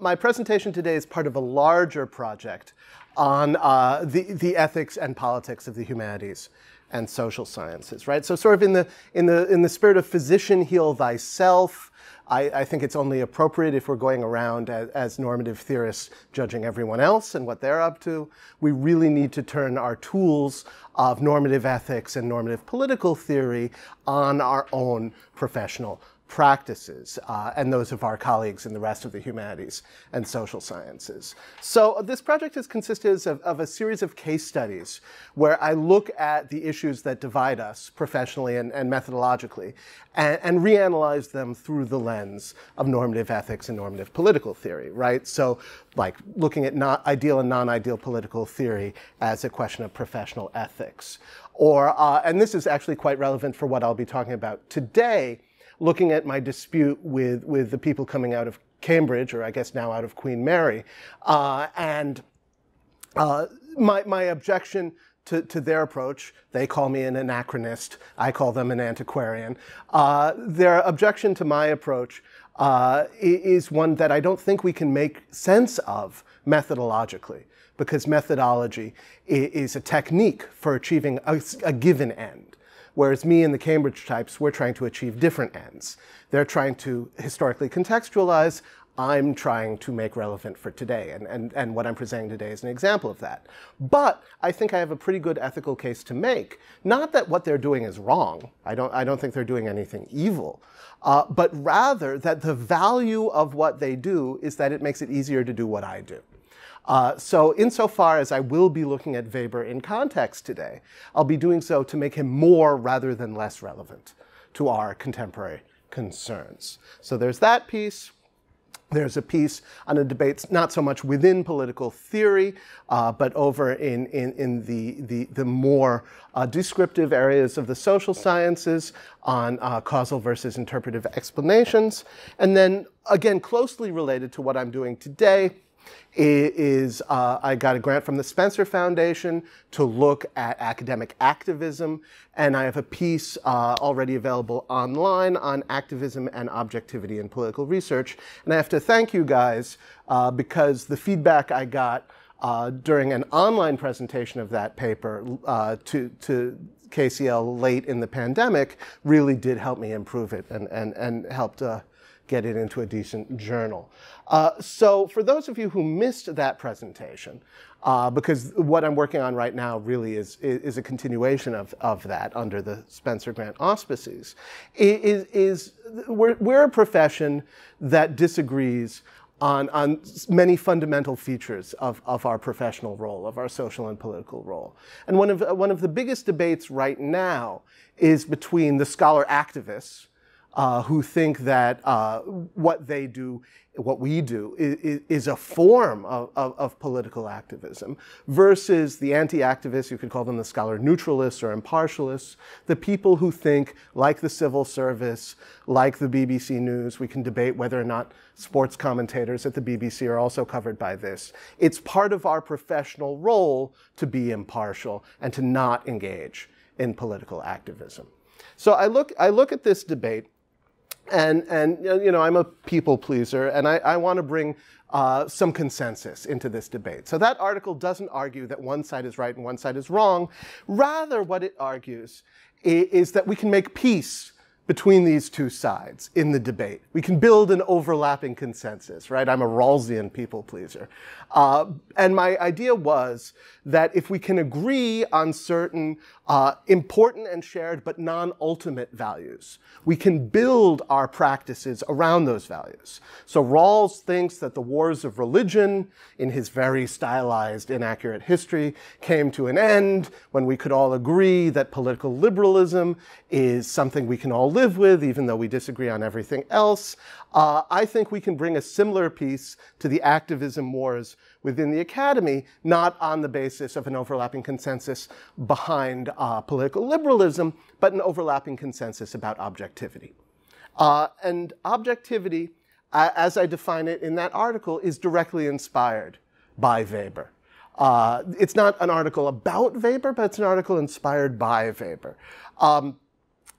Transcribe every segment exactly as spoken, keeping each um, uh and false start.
my presentation today is part of a larger project on uh, the, the ethics and politics of the humanities and social sciences, right? So sort of in the, in the, in the spirit of physician heal thyself, I, I think it's only appropriate if we're going around as, as normative theorists judging everyone else and what they're up to. We really need to turn our tools of normative ethics and normative political theory on our own professional practices uh, and those of our colleagues in the rest of the humanities and social sciences. So this project is consisted of, of a series of case studies where I look at the issues that divide us professionally and, and methodologically and, and reanalyze them through the lens of normative ethics and normative political theory, right? So like looking at not ideal and non-ideal political theory as a question of professional ethics. Or, uh, and this is actually quite relevant for what I'll be talking about today, looking at my dispute with, with the people coming out of Cambridge, or I guess now out of Queen Mary, uh, and uh, my, my objection to, to their approach. They call me an anachronist, I call them an antiquarian. Uh, their objection to my approach uh, is one that I don't think we can make sense of methodologically, because methodology is a technique for achieving a, a given end. Whereas me and the Cambridge types, we're trying to achieve different ends. They're trying to historically contextualize. I'm trying to make relevant for today. And, and, and what I'm presenting today is an example of that. But I think I have a pretty good ethical case to make. Not that what they're doing is wrong. I don't, I don't think they're doing anything evil. Uh, but rather that the value of what they do is that it makes it easier to do what I do. Uh, so insofar as I will be looking at Weber in context today, I'll be doing so to make him more rather than less relevant to our contemporary concerns. So there's that piece. There's a piece on a debate not so much within political theory, uh, but over in, in, in the, the, the more uh, descriptive areas of the social sciences on uh, causal versus interpretive explanations. And then, again, closely related to what I'm doing today, is uh, I got a grant from the Spencer Foundation to look at academic activism, and I have a piece uh, already available online on activism and objectivity in political research. And I have to thank you guys uh, because the feedback I got uh, during an online presentation of that paper uh, to, to K C L late in the pandemic really did help me improve it and, and, and helped uh, get it into a decent journal. Uh, so for those of you who missed that presentation, uh, because what I'm working on right now really is, is, is a continuation of, of that under the Spencer Grant auspices, is, is we're, we're a profession that disagrees on, on many fundamental features of, of our professional role, of our social and political role. And one of, one of the biggest debates right now is between the scholar activists Uh, who think that uh, what they do, what we do, is, is a form of, of, of political activism, versus the anti-activists, you could call them the scholar neutralists or impartialists, the people who think, like the civil service, like the B B C News, we can debate whether or not sports commentators at the B B C are also covered by this. It's part of our professional role to be impartial and to not engage in political activism. So I look, I look at this debate, And, and, you know, I'm a people pleaser, and I, I want to bring uh, some consensus into this debate. So that article doesn't argue that one side is right and one side is wrong. Rather, what it argues is, is that we can make peace between these two sides in the debate. We can build an overlapping consensus, right? I'm a Rawlsian people pleaser. Uh, and my idea was that if we can agree on certain uh, important and shared but non-ultimate values, we can build our practices around those values. So Rawls thinks that the wars of religion, in his very stylized, inaccurate history, came to an end when we could all agree that political liberalism is something we can all live with, even though we disagree on everything else. Uh, I think we can bring a similar piece to the activism wars within the academy, not on the basis of an overlapping consensus behind uh, political liberalism, but an overlapping consensus about objectivity. Uh, and objectivity, uh, as I define it in that article, is directly inspired by Weber. Uh, it's not an article about Weber, but it's an article inspired by Weber. Um,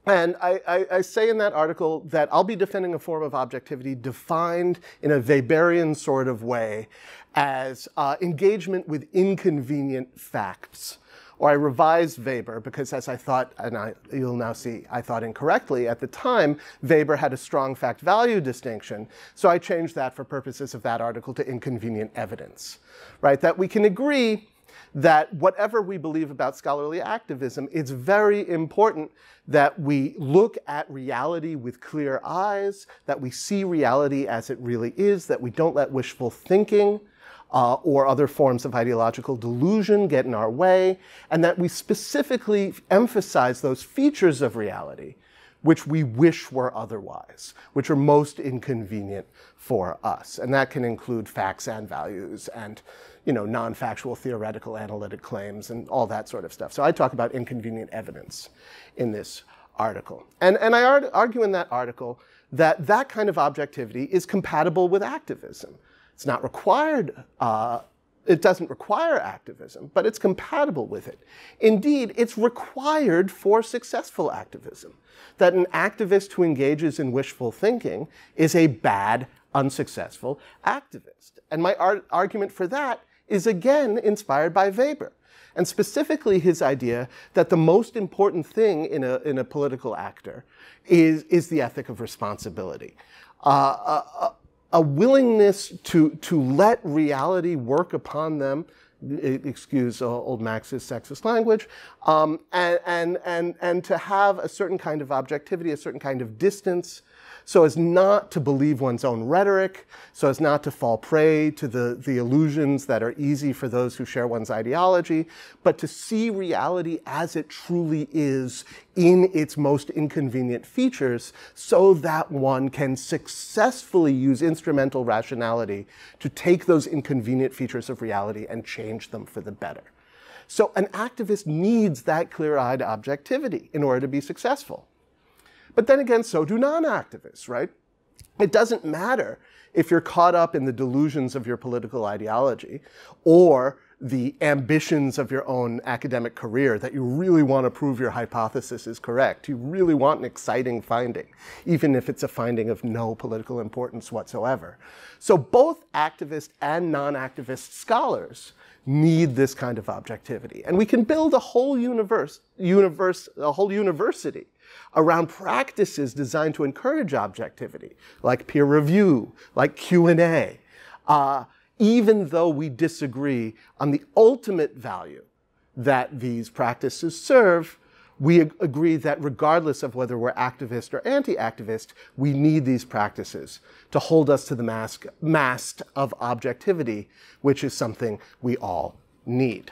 And I, I, I say in that article that I'll be defending a form of objectivity defined in a Weberian sort of way as uh, engagement with inconvenient facts. Or I revised Weber because, as I thought, and I, you'll now see I thought incorrectly, at the time, Weber had a strong fact-value distinction, so I changed that for purposes of that article to inconvenient evidence, right? That we can agree that whatever we believe about scholarly activism, it's very important that we look at reality with clear eyes, that we see reality as it really is, that we don't let wishful thinking Uh, or other forms of ideological delusion get in our way, and that we specifically emphasize those features of reality which we wish were otherwise, which are most inconvenient for us. And that can include facts and values and, you know, non-factual theoretical analytic claims and all that sort of stuff. So I talk about inconvenient evidence in this article. And, and I ar- argue in that article that that kind of objectivity is compatible with activism. It's not required, uh, it doesn't require activism, but it's compatible with it. Indeed, it's required for successful activism, that an activist who engages in wishful thinking is a bad, unsuccessful activist. And my ar- argument for that is again inspired by Weber, and specifically his idea that the most important thing in a, in a political actor is, is the ethic of responsibility. Uh, uh, uh, A willingness to, to let reality work upon them, excuse old Max's sexist language, um, and, and, and, and to have a certain kind of objectivity, a certain kind of distance, so as not to believe one's own rhetoric, so as not to fall prey to the, the illusions that are easy for those who share one's ideology, but to see reality as it truly is in its most inconvenient features, so that one can successfully use instrumental rationality to take those inconvenient features of reality and change them for the better. So an activist needs that clear-eyed objectivity in order to be successful. But then again, so do non-activists, right? It doesn't matter if you're caught up in the delusions of your political ideology or the ambitions of your own academic career, that you really want to prove your hypothesis is correct. You really want an exciting finding, even if it's a finding of no political importance whatsoever. So both activist and non-activist scholars need this kind of objectivity. And we can build a whole universe, universe, a whole university around practices designed to encourage objectivity, like peer review, like Q and A, uh, even though we disagree on the ultimate value that these practices serve. We ag- agree that regardless of whether we're activist or anti-activist, we need these practices to hold us to the mask, mast of objectivity, which is something we all need.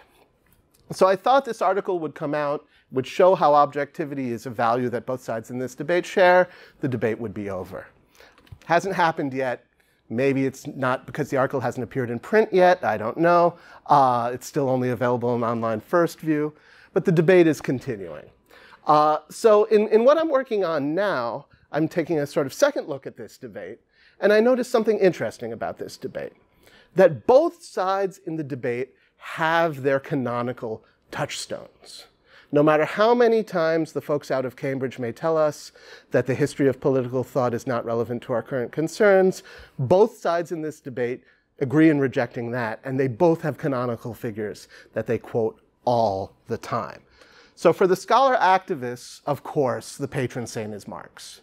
So I thought this article would come out, would show how objectivity is a value that both sides in this debate share. The debate would be over. Hasn't happened yet. Maybe it's not because the article hasn't appeared in print yet. I don't know. Uh, it's still only available in online first view. But the debate is continuing. Uh, so in, in what I'm working on now, I'm taking a sort of second look at this debate. And I noticed something interesting about this debate, that both sides in the debate have their canonical touchstones. No matter how many times the folks out of Cambridge may tell us that the history of political thought is not relevant to our current concerns, both sides in this debate agree in rejecting that, and they both have canonical figures that they quote all the time. So for the scholar activists, of course, the patron saint is Marx.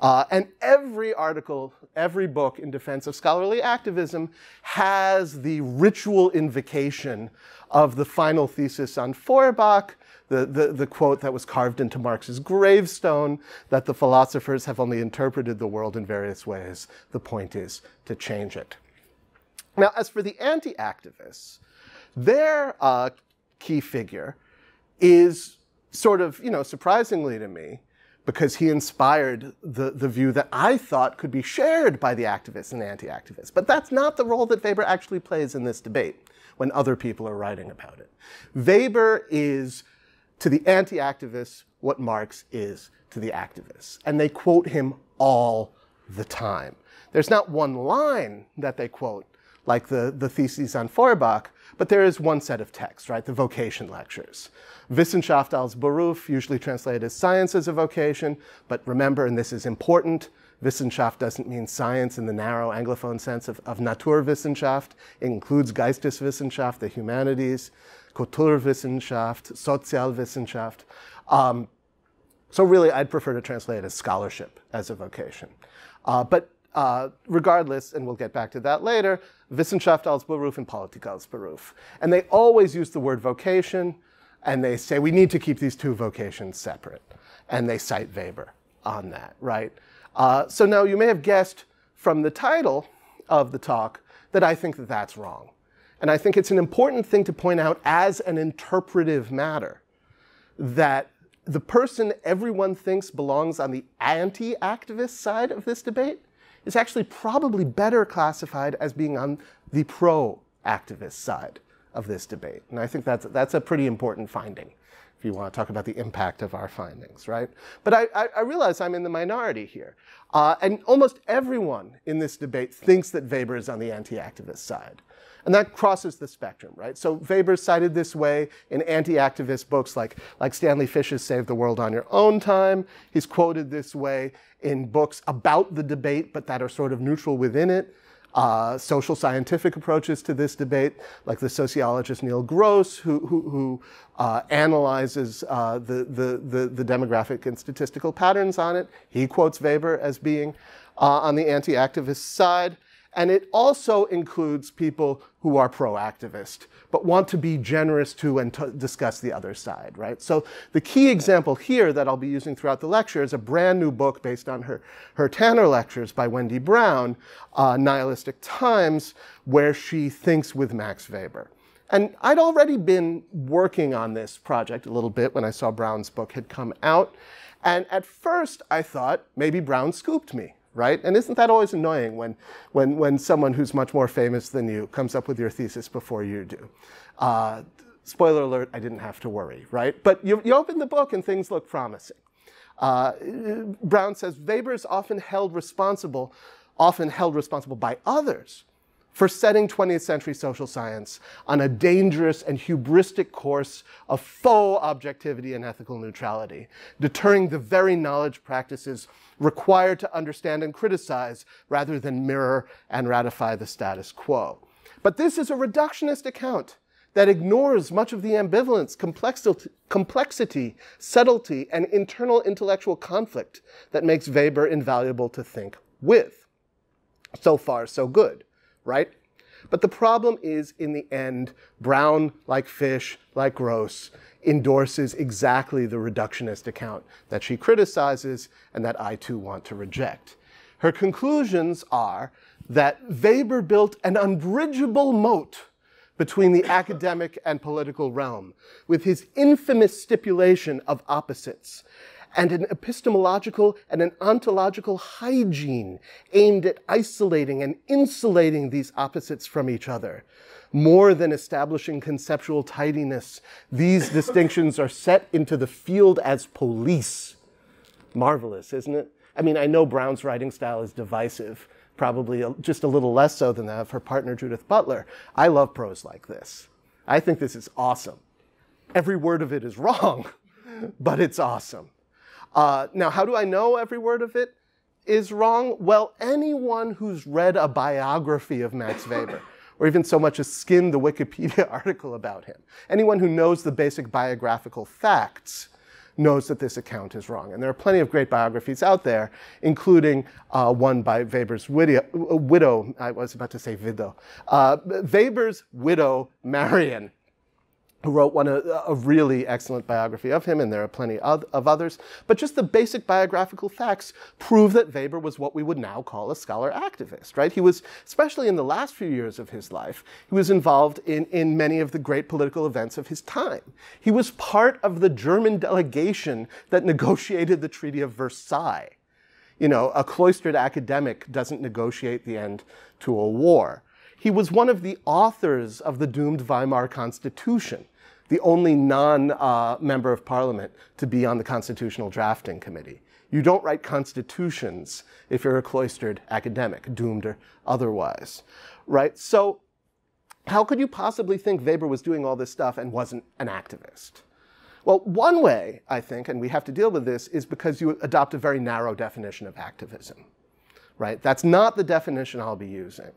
Uh, and every article, every book in defense of scholarly activism has the ritual invocation of the final thesis on Feuerbach, the, the, the quote that was carved into Marx's gravestone, that the philosophers have only interpreted the world in various ways. The point is to change it. Now, as for the anti-activists, their uh, key figure is sort of, you know, surprisingly to me, because he inspired the, the view that I thought could be shared by the activists and anti-activists. But that's not the role that Weber actually plays in this debate when other people are writing about it. Weber is, to the anti-activists, what Marx is to the activists. And they quote him all the time. There's not one line that they quote like the, the theses on Feuerbach, but there is one set of texts, right? The vocation lectures. Wissenschaft als Beruf, usually translated as science as a vocation, but remember, and this is important, Wissenschaft doesn't mean science in the narrow Anglophone sense of, of Naturwissenschaft. It includes Geisteswissenschaft, the humanities, Kulturwissenschaft, Sozialwissenschaft. Um, so really, I'd prefer to translate it as scholarship as a vocation. Uh, but uh, regardless, and we'll get back to that later, Wissenschaft als Beruf and Politik als Beruf. And they always use the word vocation, and they say, we need to keep these two vocations separate. And they cite Weber on that, right? Uh, so now you may have guessed from the title of the talk that I think that that's wrong. And I think it's an important thing to point out as an interpretive matter, that the person everyone thinks belongs on the anti-activist side of this debate is actually probably better classified as being on the pro-activist side of this debate. And I think that's, that's a pretty important finding, if you want to talk about the impact of our findings, right? But I, I, I realize I'm in the minority here. Uh, and almost everyone in this debate thinks that Weber is on the anti-activist side. And that crosses the spectrum, right? So Weber's cited this way in anti-activist books like, like Stanley Fish's Save the World on Your Own Time. He's quoted this way in books about the debate, but that are sort of neutral within it. Uh, social scientific approaches to this debate, like the sociologist Neil Gross, who, who, who uh, analyzes uh, the, the, the, the demographic and statistical patterns on it. He quotes Weber as being uh, on the anti-activist side. And it also includes people who are pro-activist, but want to be generous to and to discuss the other side, right? So the key example here that I'll be using throughout the lecture is a brand new book based on her, her Tanner lectures by Wendy Brown, uh, Nihilistic Times, where she thinks with Max Weber. And I'd already been working on this project a little bit when I saw Brown's book had come out. And at first I thought maybe Brown scooped me. Right? And isn't that always annoying when, when, when someone who's much more famous than you comes up with your thesis before you do? Uh, spoiler alert, I didn't have to worry, right? But you, you open the book and things look promising. Uh, Brown says, Weber is often held responsible, often held responsible by others for setting twentieth century social science on a dangerous and hubristic course of faux objectivity and ethical neutrality, deterring the very knowledge practices required to understand and criticize rather than mirror and ratify the status quo. But this is a reductionist account that ignores much of the ambivalence, complexity, subtlety, and internal intellectual conflict that makes Weber invaluable to think with. So far, so good. Right? But the problem is, in the end, Brown, like Fish, like Gross, endorses exactly the reductionist account that she criticizes and that I too want to reject. Her conclusions are that Weber built an unbridgeable moat between the academic and political realm with his infamous stipulation of opposites, and an epistemological and an ontological hygiene aimed at isolating and insulating these opposites from each other. More than establishing conceptual tidiness, these distinctions are set into the field as police. Marvelous, isn't it? I mean, I know Brown's writing style is divisive, probably just a little less so than that of her partner Judith Butler. I love prose like this. I think this is awesome. Every word of it is wrong, but it's awesome. Uh, now, how do I know every word of it is wrong? Well, anyone who's read a biography of Max Weber, or even so much as skimmed the Wikipedia article about him, anyone who knows the basic biographical facts knows that this account is wrong. And there are plenty of great biographies out there, including uh, one by Weber's widow, widow, I was about to say widow, uh, Weber's widow, Marion, who wrote one, a, a really excellent biography of him, and there are plenty of, of others. But just the basic biographical facts prove that Weber was what we would now call a scholar activist, right? He was, especially in the last few years of his life, he was involved in, in many of the great political events of his time. He was part of the German delegation that negotiated the Treaty of Versailles. You know, a cloistered academic doesn't negotiate the end to a war. He was one of the authors of the doomed Weimar Constitution, the only non-member uh, of parliament to be on the constitutional drafting committee. You don't write constitutions if you're a cloistered academic, doomed or otherwise, right? So how could you possibly think Weber was doing all this stuff and wasn't an activist? Well, one way, I think, and we have to deal with this, is because you adopt a very narrow definition of activism, right? That's not the definition I'll be using.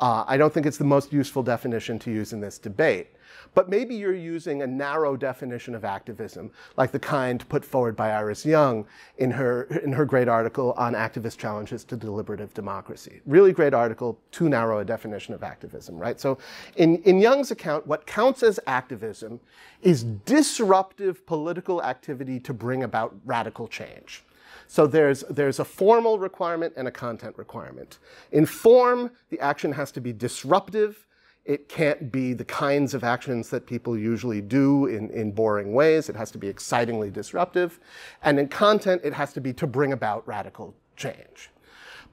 Uh, I don't think it's the most useful definition to use in this debate. But maybe you're using a narrow definition of activism, like the kind put forward by Iris Young in her, in her great article on activist challenges to deliberative democracy. Really great article, too narrow a definition of activism, right? So in, in Young's account, what counts as activism is disruptive political activity to bring about radical change. So there's, there's a formal requirement and a content requirement. In form, the action has to be disruptive. It can't be the kinds of actions that people usually do in, in boring ways. It has to be excitingly disruptive. And in content, it has to be to bring about radical change.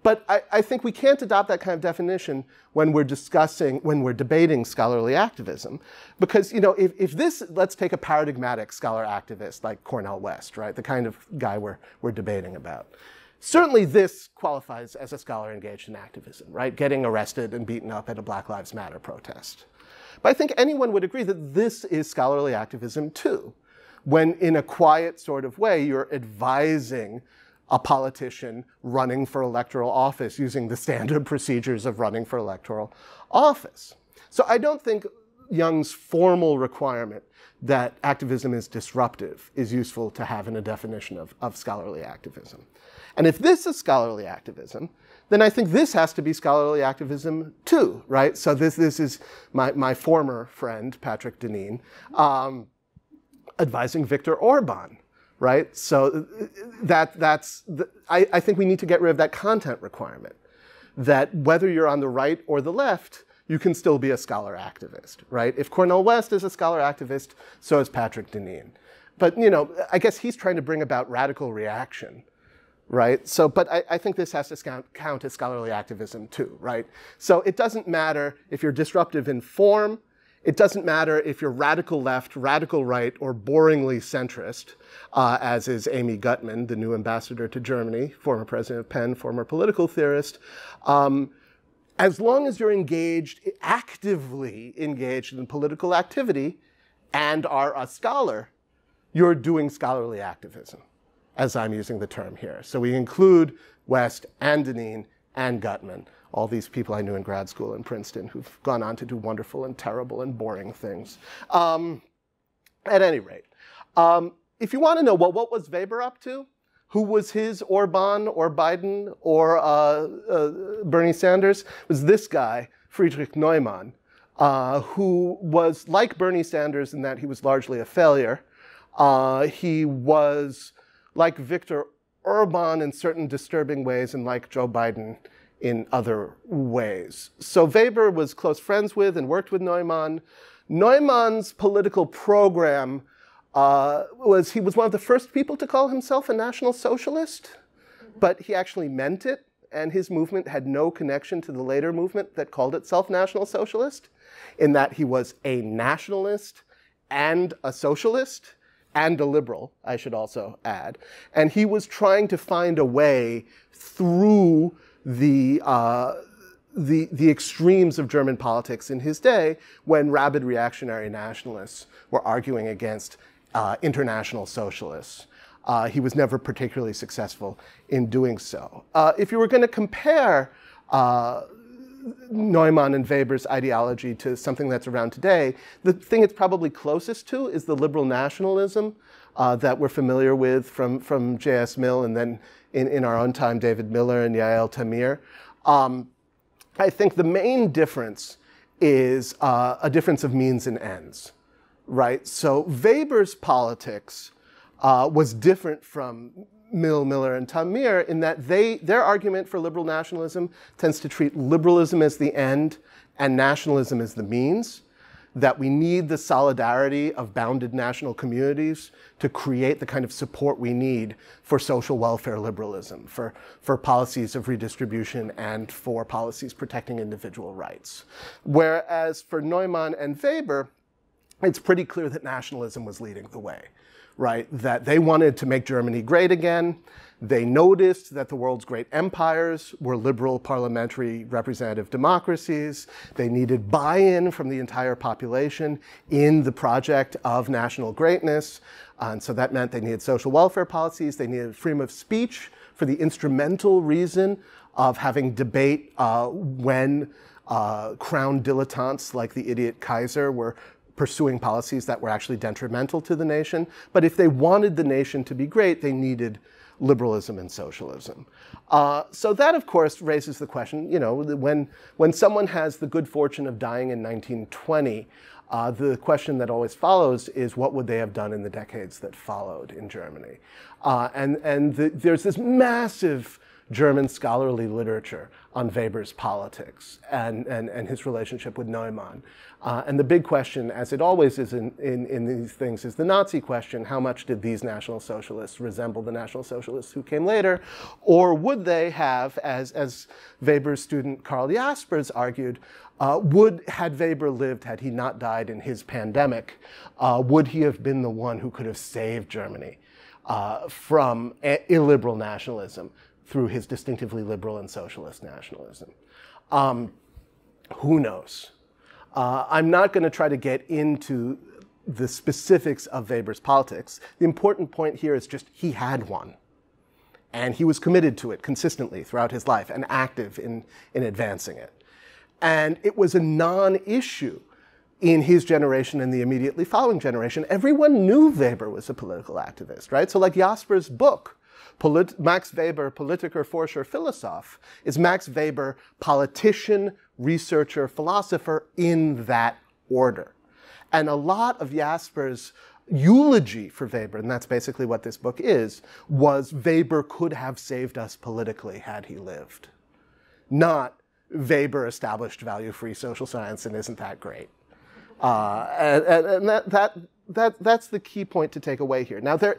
But I, I think we can't adopt that kind of definition when we're discussing, when we're debating scholarly activism. Because, you know, if, if this, let's take a paradigmatic scholar activist like Cornel West, right? The kind of guy we're, we're debating about. Certainly this qualifies as a scholar engaged in activism, right? Getting arrested and beaten up at a Black Lives Matter protest. But I think anyone would agree that this is scholarly activism too. When in a quiet sort of way, you're advising a politician running for electoral office using the standard procedures of running for electoral office. So I don't think Young's formal requirement that activism is disruptive is useful to have in a definition of, of scholarly activism. And if this is scholarly activism, then I think this has to be scholarly activism too, right? So this, this is my, my former friend, Patrick Deneen, um, advising Viktor Orban, right? So that, that's, the, I, I think we need to get rid of that content requirement, that whether you're on the right or the left, you can still be a scholar activist, right? If Cornel West is a scholar activist, so is Patrick Deneen. But, you know, I guess he's trying to bring about radical reaction, right? So, but I, I think this has to count, count as scholarly activism too, right? So it doesn't matter if you're disruptive in form. It doesn't matter if you're radical left, radical right, or boringly centrist, uh, as is Amy Gutmann, the new ambassador to Germany, former president of Penn, former political theorist. Um, As long as you're engaged, actively engaged in political activity and are a scholar, you're doing scholarly activism, as I'm using the term here. So we include West and Deneen and Gutmann, all these people I knew in grad school in Princeton who've gone on to do wonderful and terrible and boring things. Um, at any rate, um, if you want to know, well, what was Weber up to? Who was his Orban or Biden or uh, uh, Bernie Sanders? Was this guy, Friedrich Neumann, uh, who was like Bernie Sanders in that he was largely a failure. Uh, he was like Viktor Orban in certain disturbing ways and like Joe Biden in other ways. So Weber was close friends with and worked with Neumann. Neumann's political program Uh, was he was one of the first people to call himself a National Socialist, but he actually meant it, and his movement had no connection to the later movement that called itself National Socialist, in that he was a nationalist and a socialist and a liberal, I should also add. And he was trying to find a way through the uh, The, the extremes of German politics in his day when rabid reactionary nationalists were arguing against Uh, international socialists. Uh, he was never particularly successful in doing so. Uh, if you were going to compare uh, Neumann and Weber's ideology to something that's around today, the thing it's probably closest to is the liberal nationalism uh, that we're familiar with from, from J S Mill and then in, in our own time, David Miller and Yael Tamir. Um, I think the main difference is uh, a difference of means and ends. Right, so Weber's politics uh, was different from Mill, Miller, and Tamir in that they, their argument for liberal nationalism tends to treat liberalism as the end and nationalism as the means, that we need the solidarity of bounded national communities to create the kind of support we need for social welfare liberalism, for, for policies of redistribution and for policies protecting individual rights. Whereas for Neumann and Weber, it's pretty clear that nationalism was leading the way, right? That they wanted to make Germany great again. They noticed that the world's great empires were liberal parliamentary representative democracies. They needed buy-in from the entire population in the project of national greatness. And so that meant they needed social welfare policies. They needed freedom of speech for the instrumental reason of having debate uh, when uh, crown dilettantes like the idiot Kaiser were pursuing policies that were actually detrimental to the nation. But if they wanted the nation to be great, they needed liberalism and socialism. Uh, so that, of course, raises the question, you know, when, when someone has the good fortune of dying in nineteen twenty, uh, the question that always follows is what would they have done in the decades that followed in Germany? Uh, and and the, there's this massive German scholarly literature on Weber's politics and, and, and his relationship with Neumann. Uh, and the big question, as it always is in, in, in these things, is the Nazi question. How much did these National Socialists resemble the National Socialists who came later? Or would they have, as, as Weber's student Karl Jaspers argued, Uh, would, had Weber lived, had he not died in his pandemic, uh, would he have been the one who could have saved Germany uh, from illiberal nationalism through his distinctively liberal and socialist nationalism? Um, who knows? Uh, I'm not going to try to get into the specifics of Weber's politics. The important point here is just he had one. And he was committed to it consistently throughout his life and active in, in advancing it. And it was a non-issue in his generation and the immediately following generation. Everyone knew Weber was a political activist, right? So like Jaspers' book, Polit Max Weber, Politiker, Forscher, Philosoph, is Max Weber, politician, researcher, philosopher in that order. And a lot of Jaspers' eulogy for Weber, and that's basically what this book is, was Weber could have saved us politically had he lived. Not Weber established value-free social science and isn't that great. Uh, and and that, that That, that's the key point to take away here. Now, there,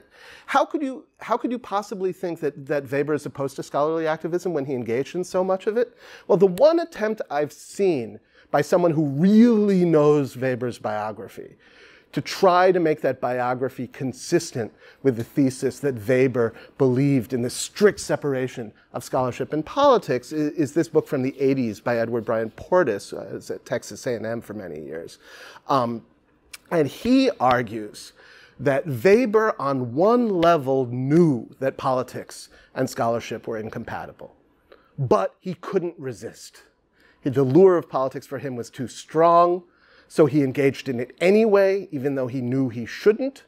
how could you, how could you possibly think that, that Weber is opposed to scholarly activism when he engaged in so much of it? Well, the one attempt I've seen by someone who really knows Weber's biography to try to make that biography consistent with the thesis that Weber believed in the strict separation of scholarship and politics is, is this book from the eighties by Edward Bryan Portis, who was at Texas A and M for many years. Um, And he argues that Weber, on one level, knew that politics and scholarship were incompatible, but he couldn't resist. The lure of politics for him was too strong, so he engaged in it anyway, even though he knew he shouldn't.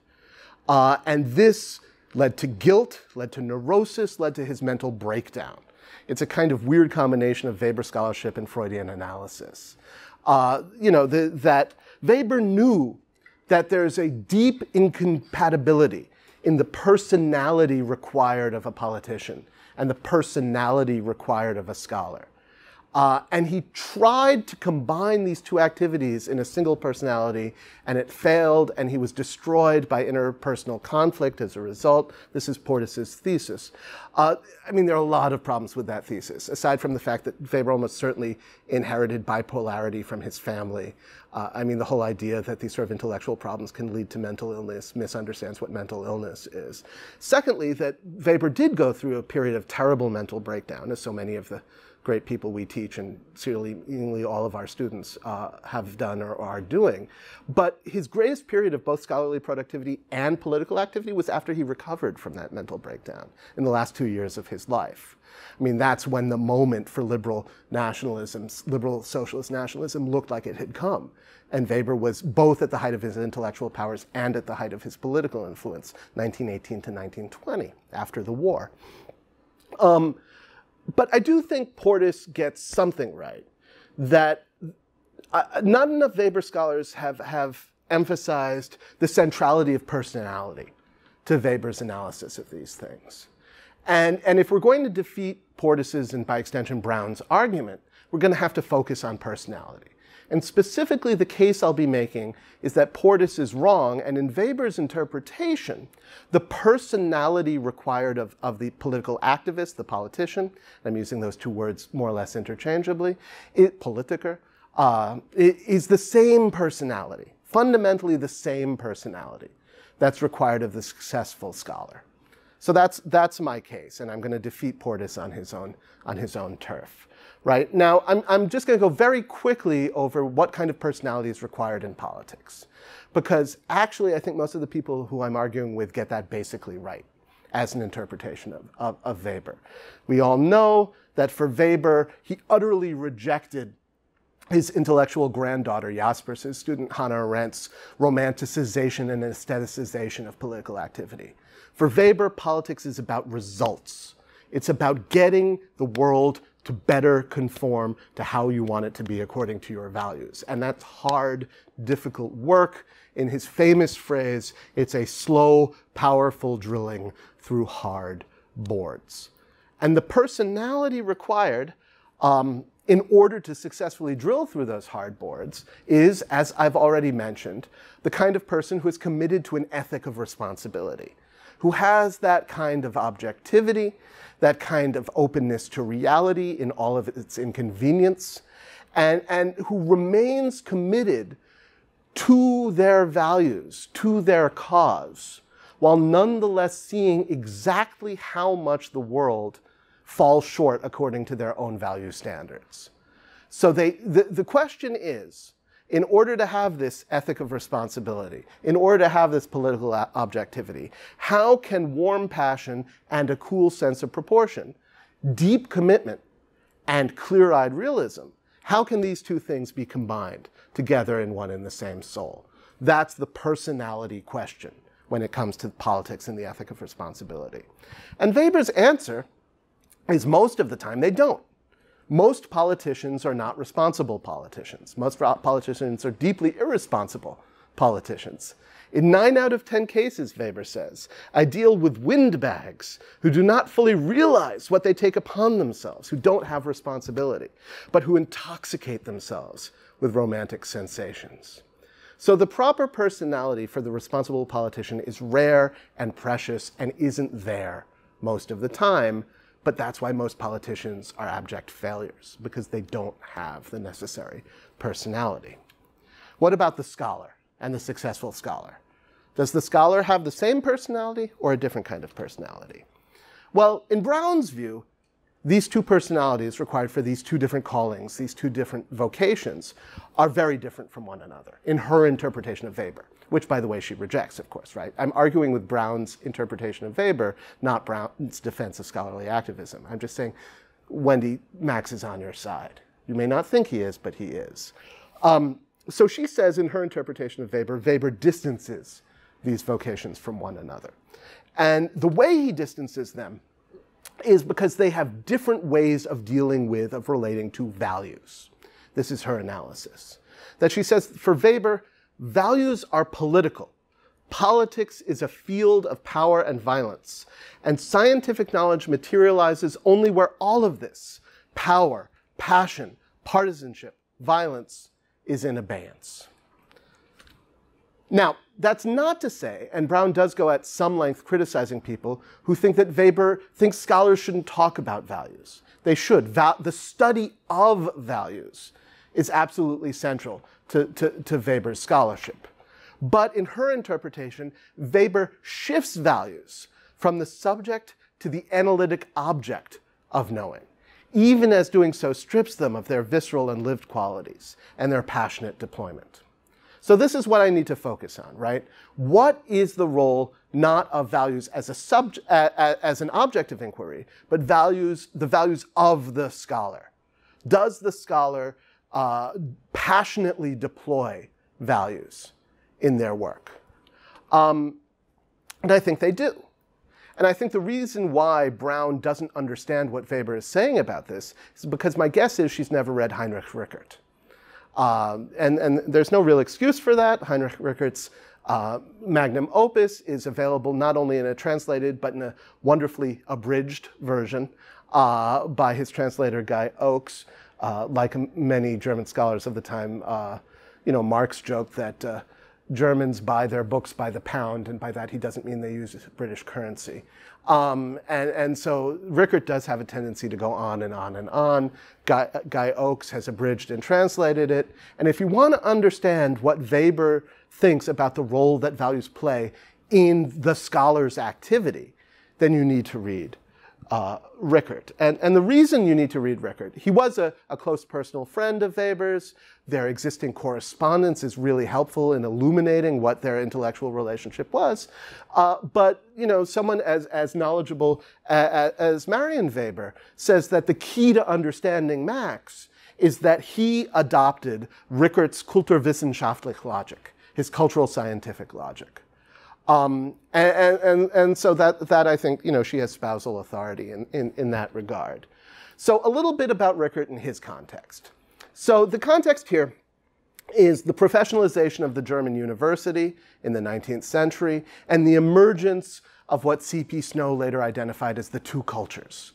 Uh, and this led to guilt, led to neurosis, led to his mental breakdown. It's a kind of weird combination of Weber scholarship and Freudian analysis. Uh, you know, the, that Weber knew that there's a deep incompatibility in the personality required of a politician and the personality required of a scholar. Uh, and he tried to combine these two activities in a single personality, and it failed, and he was destroyed by interpersonal conflict as a result. This is Portis's thesis. Uh, I mean, there are a lot of problems with that thesis, aside from the fact that Weber almost certainly inherited bipolarity from his family. Uh, I mean, the whole idea that these sort of intellectual problems can lead to mental illness misunderstands what mental illness is. Secondly, that Weber did go through a period of terrible mental breakdown, as so many of the great people we teach and nearly all of our students uh, have done or are doing. But his greatest period of both scholarly productivity and political activity was after he recovered from that mental breakdown in the last two years of his life. I mean, that's when the moment for liberal nationalism, liberal socialist nationalism, looked like it had come. And Weber was both at the height of his intellectual powers and at the height of his political influence, nineteen eighteen to nineteen twenty, after the war. Um, But I do think Portis gets something right, that uh, not enough Weber scholars have, have emphasized the centrality of personality to Weber's analysis of these things. And, and if we're going to defeat Portis's and, by extension, Brown's argument, we're going to have to focus on personality. And specifically, the case I'll be making is that Portis is wrong, and in Weber's interpretation, the personality required of, of the political activist, the politician, I'm using those two words more or less interchangeably, it, Politiker, uh, it, is the same personality fundamentally the same personality that's required of the successful scholar. So that's, that's my case, and I'm going to defeat Portis on his own, on his own turf. Right? Now, I'm, I'm just going to go very quickly over what kind of personality is required in politics, because actually I think most of the people who I'm arguing with get that basically right as an interpretation of, of, of Weber. We all know that for Weber, he utterly rejected his intellectual granddaughter, Jaspers, his student Hannah Arendt's romanticization and aestheticization of political activity. For Weber, politics is about results. It's about getting the world to better conform to how you want it to be according to your values. And that's hard, difficult work. In his famous phrase, it's a slow, powerful drilling through hard boards. And the personality required um, in order to successfully drill through those hard boards is, as I've already mentioned, the kind of person who is committed to an ethic of responsibility, who has that kind of objectivity, that kind of openness to reality in all of its inconvenience, and, and who remains committed to their values, to their cause, while nonetheless seeing exactly how much the world falls short according to their own value standards. So they, the, the question is, in order to have this ethic of responsibility, in order to have this political objectivity, how can warm passion and a cool sense of proportion, deep commitment and clear-eyed realism, how can these two things be combined together in one and the same soul? That's the personality question when it comes to politics and the ethic of responsibility. And Weber's answer is most of the time they don't. Most politicians are not responsible politicians. Most politicians are deeply irresponsible politicians. In nine out of ten cases, Weber says, I deal with windbags who do not fully realize what they take upon themselves, who don't have responsibility, but who intoxicate themselves with romantic sensations. So the proper personality for the responsible politician is rare and precious and isn't there most of the time. But that's why most politicians are abject failures, because they don't have the necessary personality. What about the scholar and the successful scholar? Does the scholar have the same personality or a different kind of personality? Well, in Brown's view, these two personalities required for these two different callings, these two different vocations, are very different from one another in her interpretation of Weber, which, by the way, she rejects, of course, right? I'm arguing with Brown's interpretation of Weber, not Brown's defense of scholarly activism. I'm just saying, Wendy, Max is on your side. You may not think he is, but he is. Um, so she says in her interpretation of Weber, Weber distances these vocations from one another. And the way he distances them is because they have different ways of dealing with, of relating to values. This is her analysis. That she says, for Weber, values are political. Politics is a field of power and violence. And scientific knowledge materializes only where all of this, power, passion, partisanship, violence, is in abeyance. Now, that's not to say, and Brown does go at some length criticizing people who think that Weber thinks scholars shouldn't talk about values. They should. Va- the study of values is absolutely central to, to, to Weber's scholarship. But in her interpretation, Weber shifts values from the subject to the analytic object of knowing, even as doing so strips them of their visceral and lived qualities and their passionate deployment. So this is what I need to focus on, right? What is the role not of values as a sub, uh, as an object of inquiry, but values, the values of the scholar? Does the scholar uh, passionately deploy values in their work? Um, and I think they do. And I think the reason why Brown doesn't understand what Weber is saying about this is because my guess is she's never read Heinrich Rickert. Um, and, and there's no real excuse for that. Heinrich Rickert's uh, magnum opus is available not only in a translated, but in a wonderfully abridged version uh, by his translator, Guy Oakes. Uh, like many German scholars of the time, uh, you know, Marx joked that uh, Germans buy their books by the pound, and by that he doesn't mean they use British currency. Um, and, and so Rickert does have a tendency to go on and on and on. Guy, Guy Oakes has abridged and translated it. And if you want to understand what Weber thinks about the role that values play in the scholar's activity, then you need to read uh, Rickert. And, and the reason you need to read Rickert, he was a, a close personal friend of Weber's. Their existing correspondence is really helpful in illuminating what their intellectual relationship was. Uh, but, you know, someone as, as knowledgeable as, as Marion Weber says that the key to understanding Max is that he adopted Rickert's kulturwissenschaftlich logic, his cultural scientific logic. Um, and, and, and so that, that I think, you know, she has spousal authority in, in, in that regard. So a little bit about Rickert in his context. So the context here is the professionalization of the German university in the nineteenth century and the emergence of what C P Snow later identified as the two cultures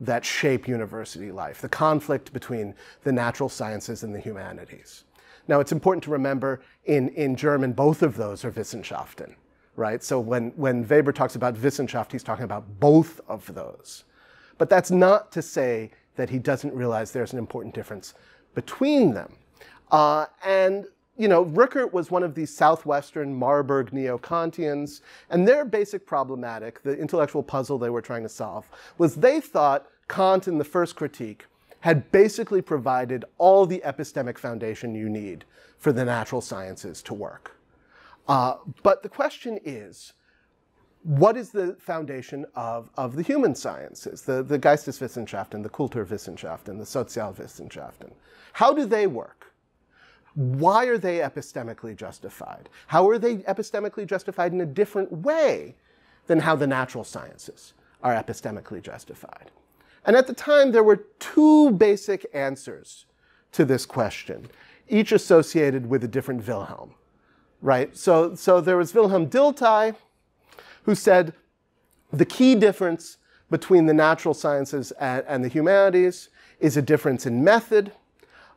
that shape university life, the conflict between the natural sciences and the humanities. Now, it's important to remember in, in German, both of those are Wissenschaften. Right? So when, when Weber talks about Wissenschaft, he's talking about both of those. But that's not to say that he doesn't realize there's an important difference between them. Uh, and, you know, Rickert was one of these Southwestern Marburg neo-Kantians, and their basic problematic, the intellectual puzzle they were trying to solve, was they thought Kant in the first critique had basically provided all the epistemic foundation you need for the natural sciences to work. Uh, but the question is, what is the foundation of, of the human sciences, the, the Geisteswissenschaft and the Kulturwissenschaft and the Sozialwissenschaft? And how do they work? Why are they epistemically justified? How are they epistemically justified in a different way than how the natural sciences are epistemically justified? And at the time, there were two basic answers to this question, each associated with a different Wilhelm. Right, so, so there was Wilhelm Dilthey, who said the key difference between the natural sciences and, and the humanities is a difference in method,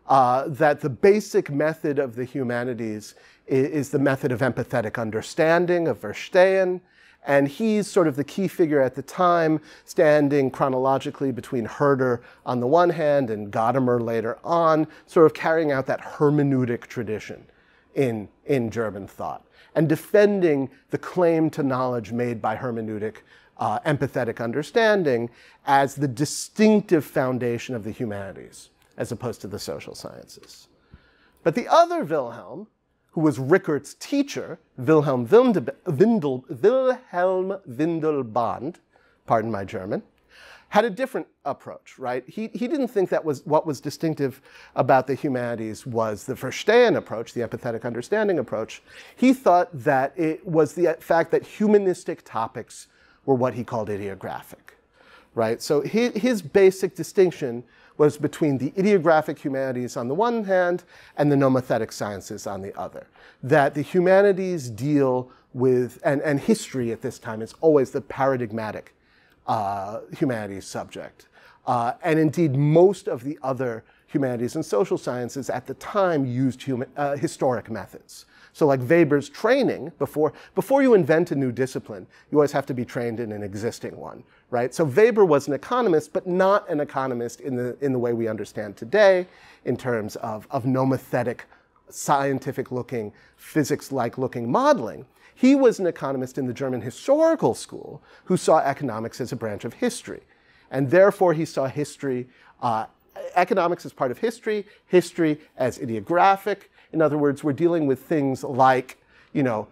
uh, that the basic method of the humanities is, is the method of empathetic understanding, of Verstehen, and he's sort of the key figure at the time, standing chronologically between Herder on the one hand and Gadamer later on, sort of carrying out that hermeneutic tradition In, in German thought, and defending the claim to knowledge made by hermeneutic uh, empathetic understanding as the distinctive foundation of the humanities, as opposed to the social sciences. But the other Wilhelm, who was Rickert's teacher, Wilhelm Windelband, pardon my German, had a different approach, right? He, he didn't think that was what was distinctive about the humanities was the Verstehen approach, the empathetic understanding approach. He thought that it was the fact that humanistic topics were what he called ideographic, right? So his, his basic distinction was between the ideographic humanities on the one hand and the nomothetic sciences on the other. That the humanities deal with, and, and history at this time is always the paradigmatic Uh, humanities subject. Uh, and indeed, most of the other humanities and social sciences at the time used human, uh, historic methods. So like Weber's training, before, before you invent a new discipline, you always have to be trained in an existing one, right? So Weber was an economist, but not an economist in the, in the way we understand today, in terms of, of nomothetic, scientific-looking, physics-like-looking modeling. He was an economist in the German historical school who saw economics as a branch of history. And therefore, he saw history, uh, economics as part of history, history as ideographic. In other words, we're dealing with things like, you know,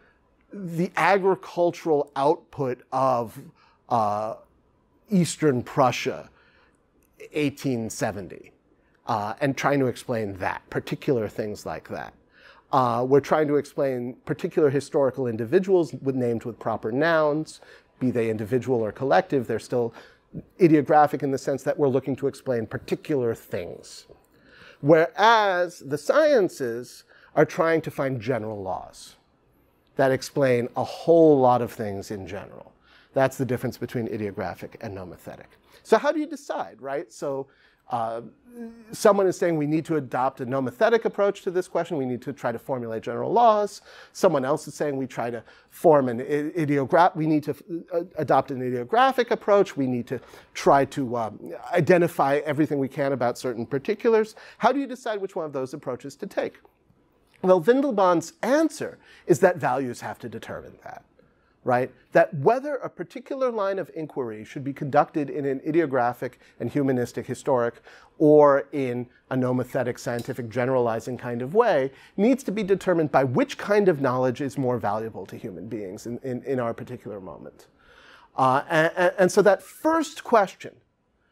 the agricultural output of uh, Eastern Prussia, eighteen seventy, uh, and trying to explain that, particular things like that. Uh, we're trying to explain particular historical individuals with, named with proper nouns, be they individual or collective. They're still ideographic in the sense that we're looking to explain particular things. Whereas the sciences are trying to find general laws that explain a whole lot of things in general. That's the difference between ideographic and nomothetic. So how do you decide, right? So Uh, someone is saying we need to adopt a nomothetic approach to this question. We need to try to formulate general laws. Someone else is saying we try to form an ideograph. We need to uh, adopt an ideographic approach. We need to try to um, identify everything we can about certain particulars. How do you decide which one of those approaches to take? Well, Windelband's answer is that values have to determine that. Right? That whether a particular line of inquiry should be conducted in an ideographic and humanistic historic or in a nomothetic scientific generalizing kind of way needs to be determined by which kind of knowledge is more valuable to human beings in, in, in our particular moment. Uh, and, and so that first question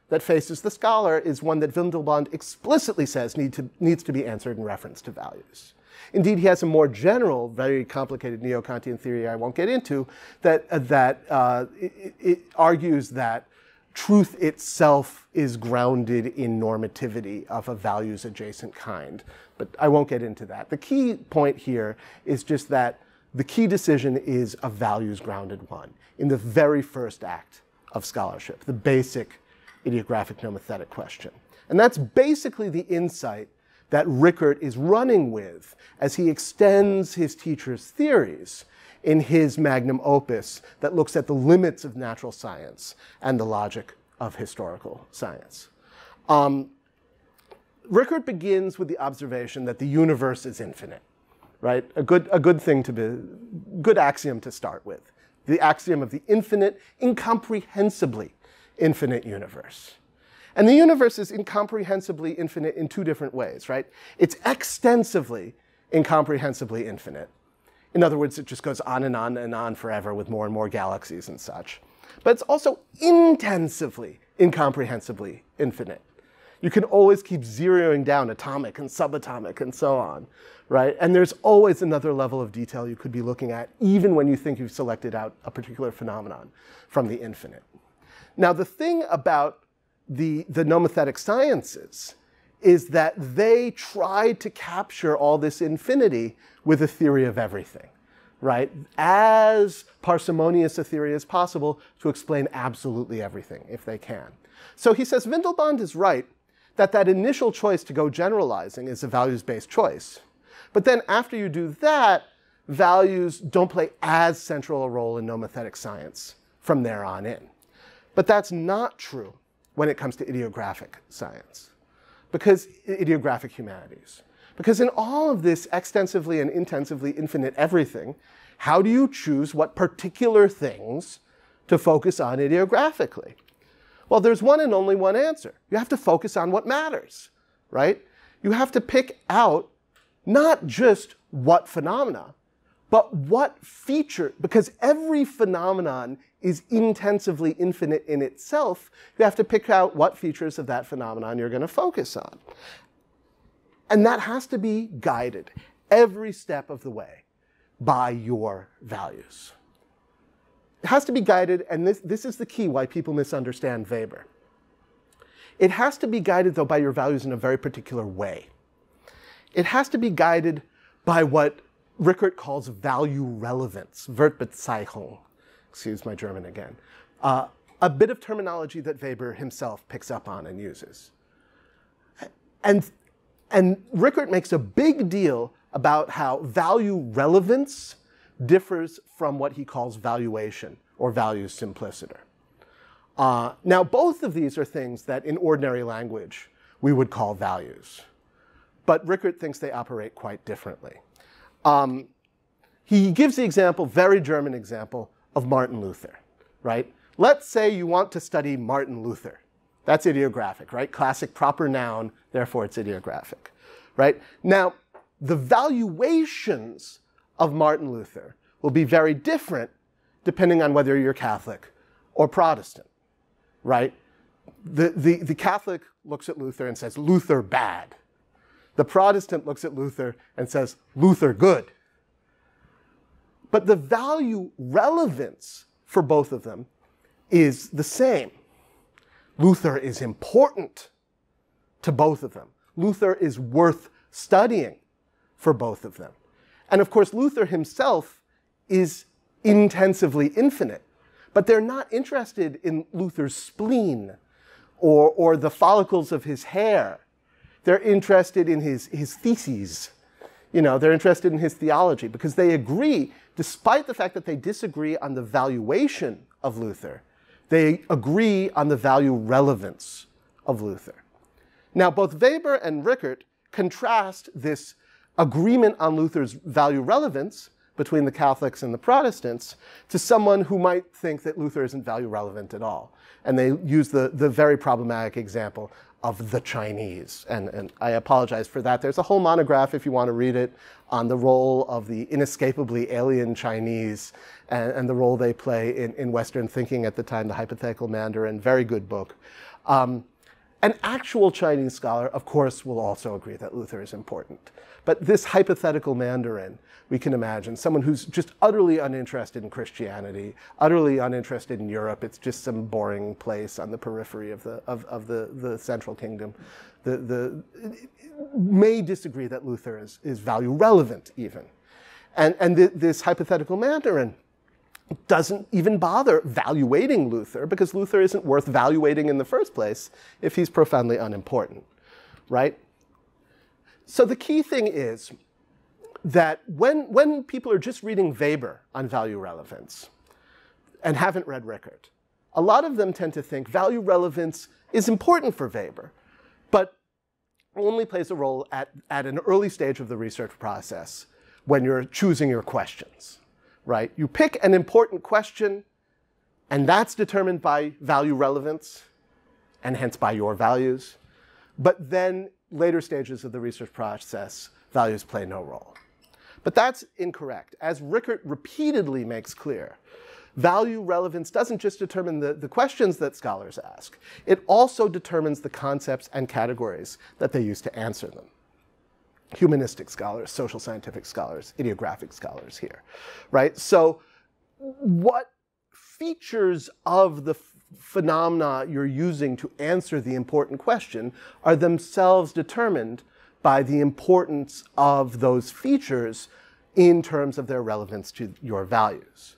that faces the scholar is one that Windelband explicitly says need to, needs to be answered in reference to values. Indeed, he has a more general, very complicated neo-Kantian theory I won't get into that, that uh, it, it argues that truth itself is grounded in normativity of a values-adjacent kind. But I won't get into that. The key point here is just that the key decision is a values-grounded one in the very first act of scholarship, the basic ideographic nomothetic question. And that's basically the insight that Rickert is running with as he extends his teacher's theories in his magnum opus that looks at the limits of natural science and the logic of historical science. Um, Rickert begins with the observation that the universe is infinite, right? A good, a good thing to be, good axiom to start with. The axiom of the infinite, incomprehensibly infinite universe. And the universe is incomprehensibly infinite in two different ways, right? It's extensively incomprehensibly infinite. In other words, it just goes on and on and on forever with more and more galaxies and such. But it's also intensively incomprehensibly infinite. You can always keep zeroing down atomic and subatomic and so on, right? And there's always another level of detail you could be looking at, even when you think you've selected out a particular phenomenon from the infinite. Now, the thing about The, the nomothetic sciences is that they tried to capture all this infinity with a theory of everything, right? As parsimonious a theory as possible to explain absolutely everything if they can. So he says Windelband is right that that initial choice to go generalizing is a values-based choice. But then after you do that, values don't play as central a role in nomothetic science from there on in. But that's not true when it comes to ideographic science, because ideographic humanities. Because in all of this extensively and intensively infinite everything, how do you choose what particular things to focus on ideographically? Well, there's one and only one answer. You have to focus on what matters, right? You have to pick out not just what phenomena, but what feature, because every phenomenon is intensively infinite in itself, you have to pick out what features of that phenomenon you're going to focus on. And that has to be guided every step of the way by your values. It has to be guided, and this, this is the key why people misunderstand Weber. It has to be guided, though, by your values in a very particular way. It has to be guided by what Rickert calls value relevance, Wertbezeichnung, excuse my German again, uh, a bit of terminology that Weber himself picks up on and uses. And, and Rickert makes a big deal about how value relevance differs from what he calls valuation or values simpliciter. Uh, now, both of these are things that in ordinary language we would call values, but Rickert thinks they operate quite differently. Um, he gives the example, very German example, of Martin Luther, right? Let's say you want to study Martin Luther. That's ideographic, right? Classic proper noun, therefore it's ideographic, right? Now, the valuations of Martin Luther will be very different depending on whether you're Catholic or Protestant, right? The, the, the Catholic looks at Luther and says, Luther bad. The Protestant looks at Luther and says, Luther good. But the value relevance for both of them is the same. Luther is important to both of them. Luther is worth studying for both of them. And of course, Luther himself is intensively infinite, but they're not interested in Luther's spleen or, or the follicles of his hair. They're interested in his, his theses. You know, they're interested in his theology because they agree, despite the fact that they disagree on the valuation of Luther, they agree on the value relevance of Luther. Now, both Weber and Rickert contrast this agreement on Luther's value relevance between the Catholics and the Protestants to someone who might think that Luther isn't value relevant at all. And they use the, the very problematic example of the Chinese. And, and I apologize for that. There's a whole monograph, if you want to read it, on the role of the inescapably alien Chinese and, and the role they play in, in Western thinking at the time, The Hypothetical Mandarin, very good book. Um, An actual Chinese scholar, of course, will also agree that Luther is important. But this hypothetical Mandarin, we can imagine, someone who's just utterly uninterested in Christianity, utterly uninterested in Europe, it's just some boring place on the periphery of the, of, of the, the central kingdom, the, the, may disagree that Luther is, is value relevant even. And, and th this hypothetical Mandarin doesn't even bother valuating Luther because Luther isn't worth valuating in the first place if he's profoundly unimportant, right? So the key thing is that when, when people are just reading Weber on value relevance and haven't read Rickert, a lot of them tend to think value relevance is important for Weber, but only plays a role at, at an early stage of the research process when you're choosing your questions. Right? You pick an important question, and that's determined by value relevance, and hence by your values. But then, later stages of the research process, values play no role. But that's incorrect. As Rickert repeatedly makes clear, value relevance doesn't just determine the, the questions that scholars ask. It also determines the concepts and categories that they use to answer them. Humanistic scholars, social scientific scholars, ideographic scholars here, right? So what features of the phenomena you're using to answer the important question are themselves determined by the importance of those features in terms of their relevance to your values,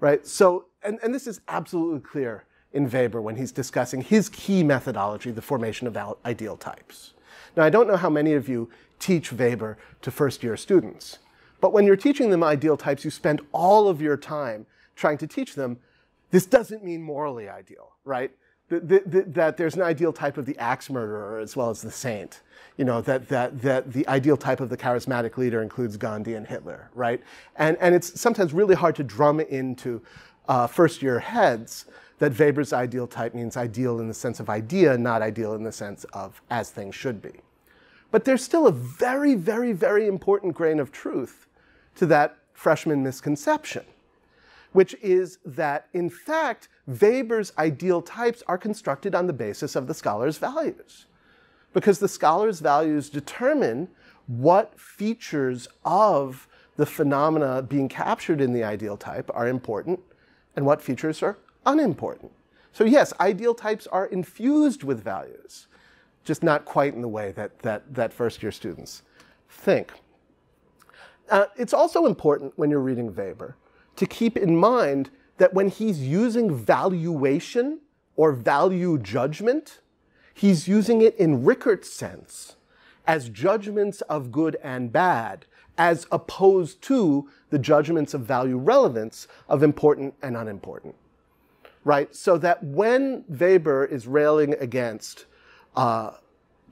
right? So, and, and this is absolutely clear in Weber when he's discussing his key methodology, the formation of ideal types. Now, I don't know how many of you teach Weber to first-year students, but when you're teaching them ideal types, you spend all of your time trying to teach them, this doesn't mean morally ideal, right? That, that, that there's an ideal type of the axe murderer as well as the saint. You know, that, that, that the ideal type of the charismatic leader includes Gandhi and Hitler, right? And, and it's sometimes really hard to drum into uh, first-year heads that Weber's ideal type means ideal in the sense of idea, not ideal in the sense of as things should be. But there's still a very, very, very important grain of truth to that freshman misconception, which is that, in fact, Weber's ideal types are constructed on the basis of the scholar's values, because the scholar's values determine what features of the phenomena being captured in the ideal type are important and what features are unimportant. So yes, ideal types are infused with values, just not quite in the way that, that, that first-year students think. Uh, it's also important when you're reading Weber to keep in mind that when he's using valuation or value judgment, he's using it in Rickert's sense as judgments of good and bad, as opposed to the judgments of value relevance of important and unimportant. Right? So that when Weber is railing against uh,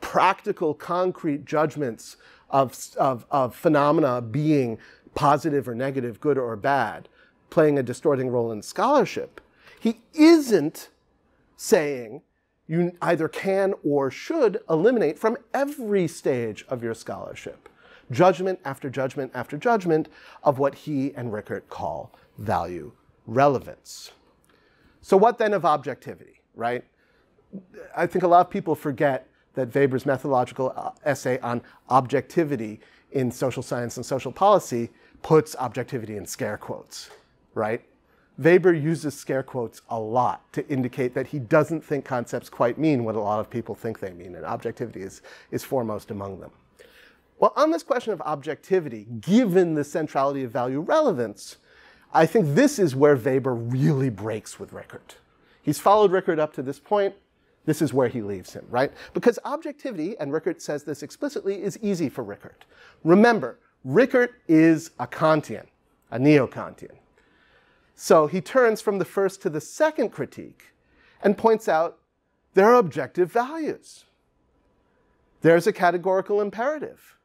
practical, concrete judgments of, of, of phenomena being positive or negative, good or bad, playing a distorting role in scholarship, he isn't saying you either can or should eliminate from every stage of your scholarship judgment after judgment after judgment of what he and Rickert call value relevance. So what then of objectivity, right? I think a lot of people forget that Weber's methodological essay on objectivity in social science and social policy puts objectivity in scare quotes, right? Weber uses scare quotes a lot to indicate that he doesn't think concepts quite mean what a lot of people think they mean, and objectivity is, is foremost among them. Well, on this question of objectivity, given the centrality of value relevance, I think this is where Weber really breaks with Rickert. He's followed Rickert up to this point, This is where he leaves him, right? Because objectivity, and Rickert says this explicitly, is easy for Rickert. Remember, Rickert is a Kantian, a neo-Kantian. So he turns from the first to the second critique and points out there are objective values. There's a categorical imperative.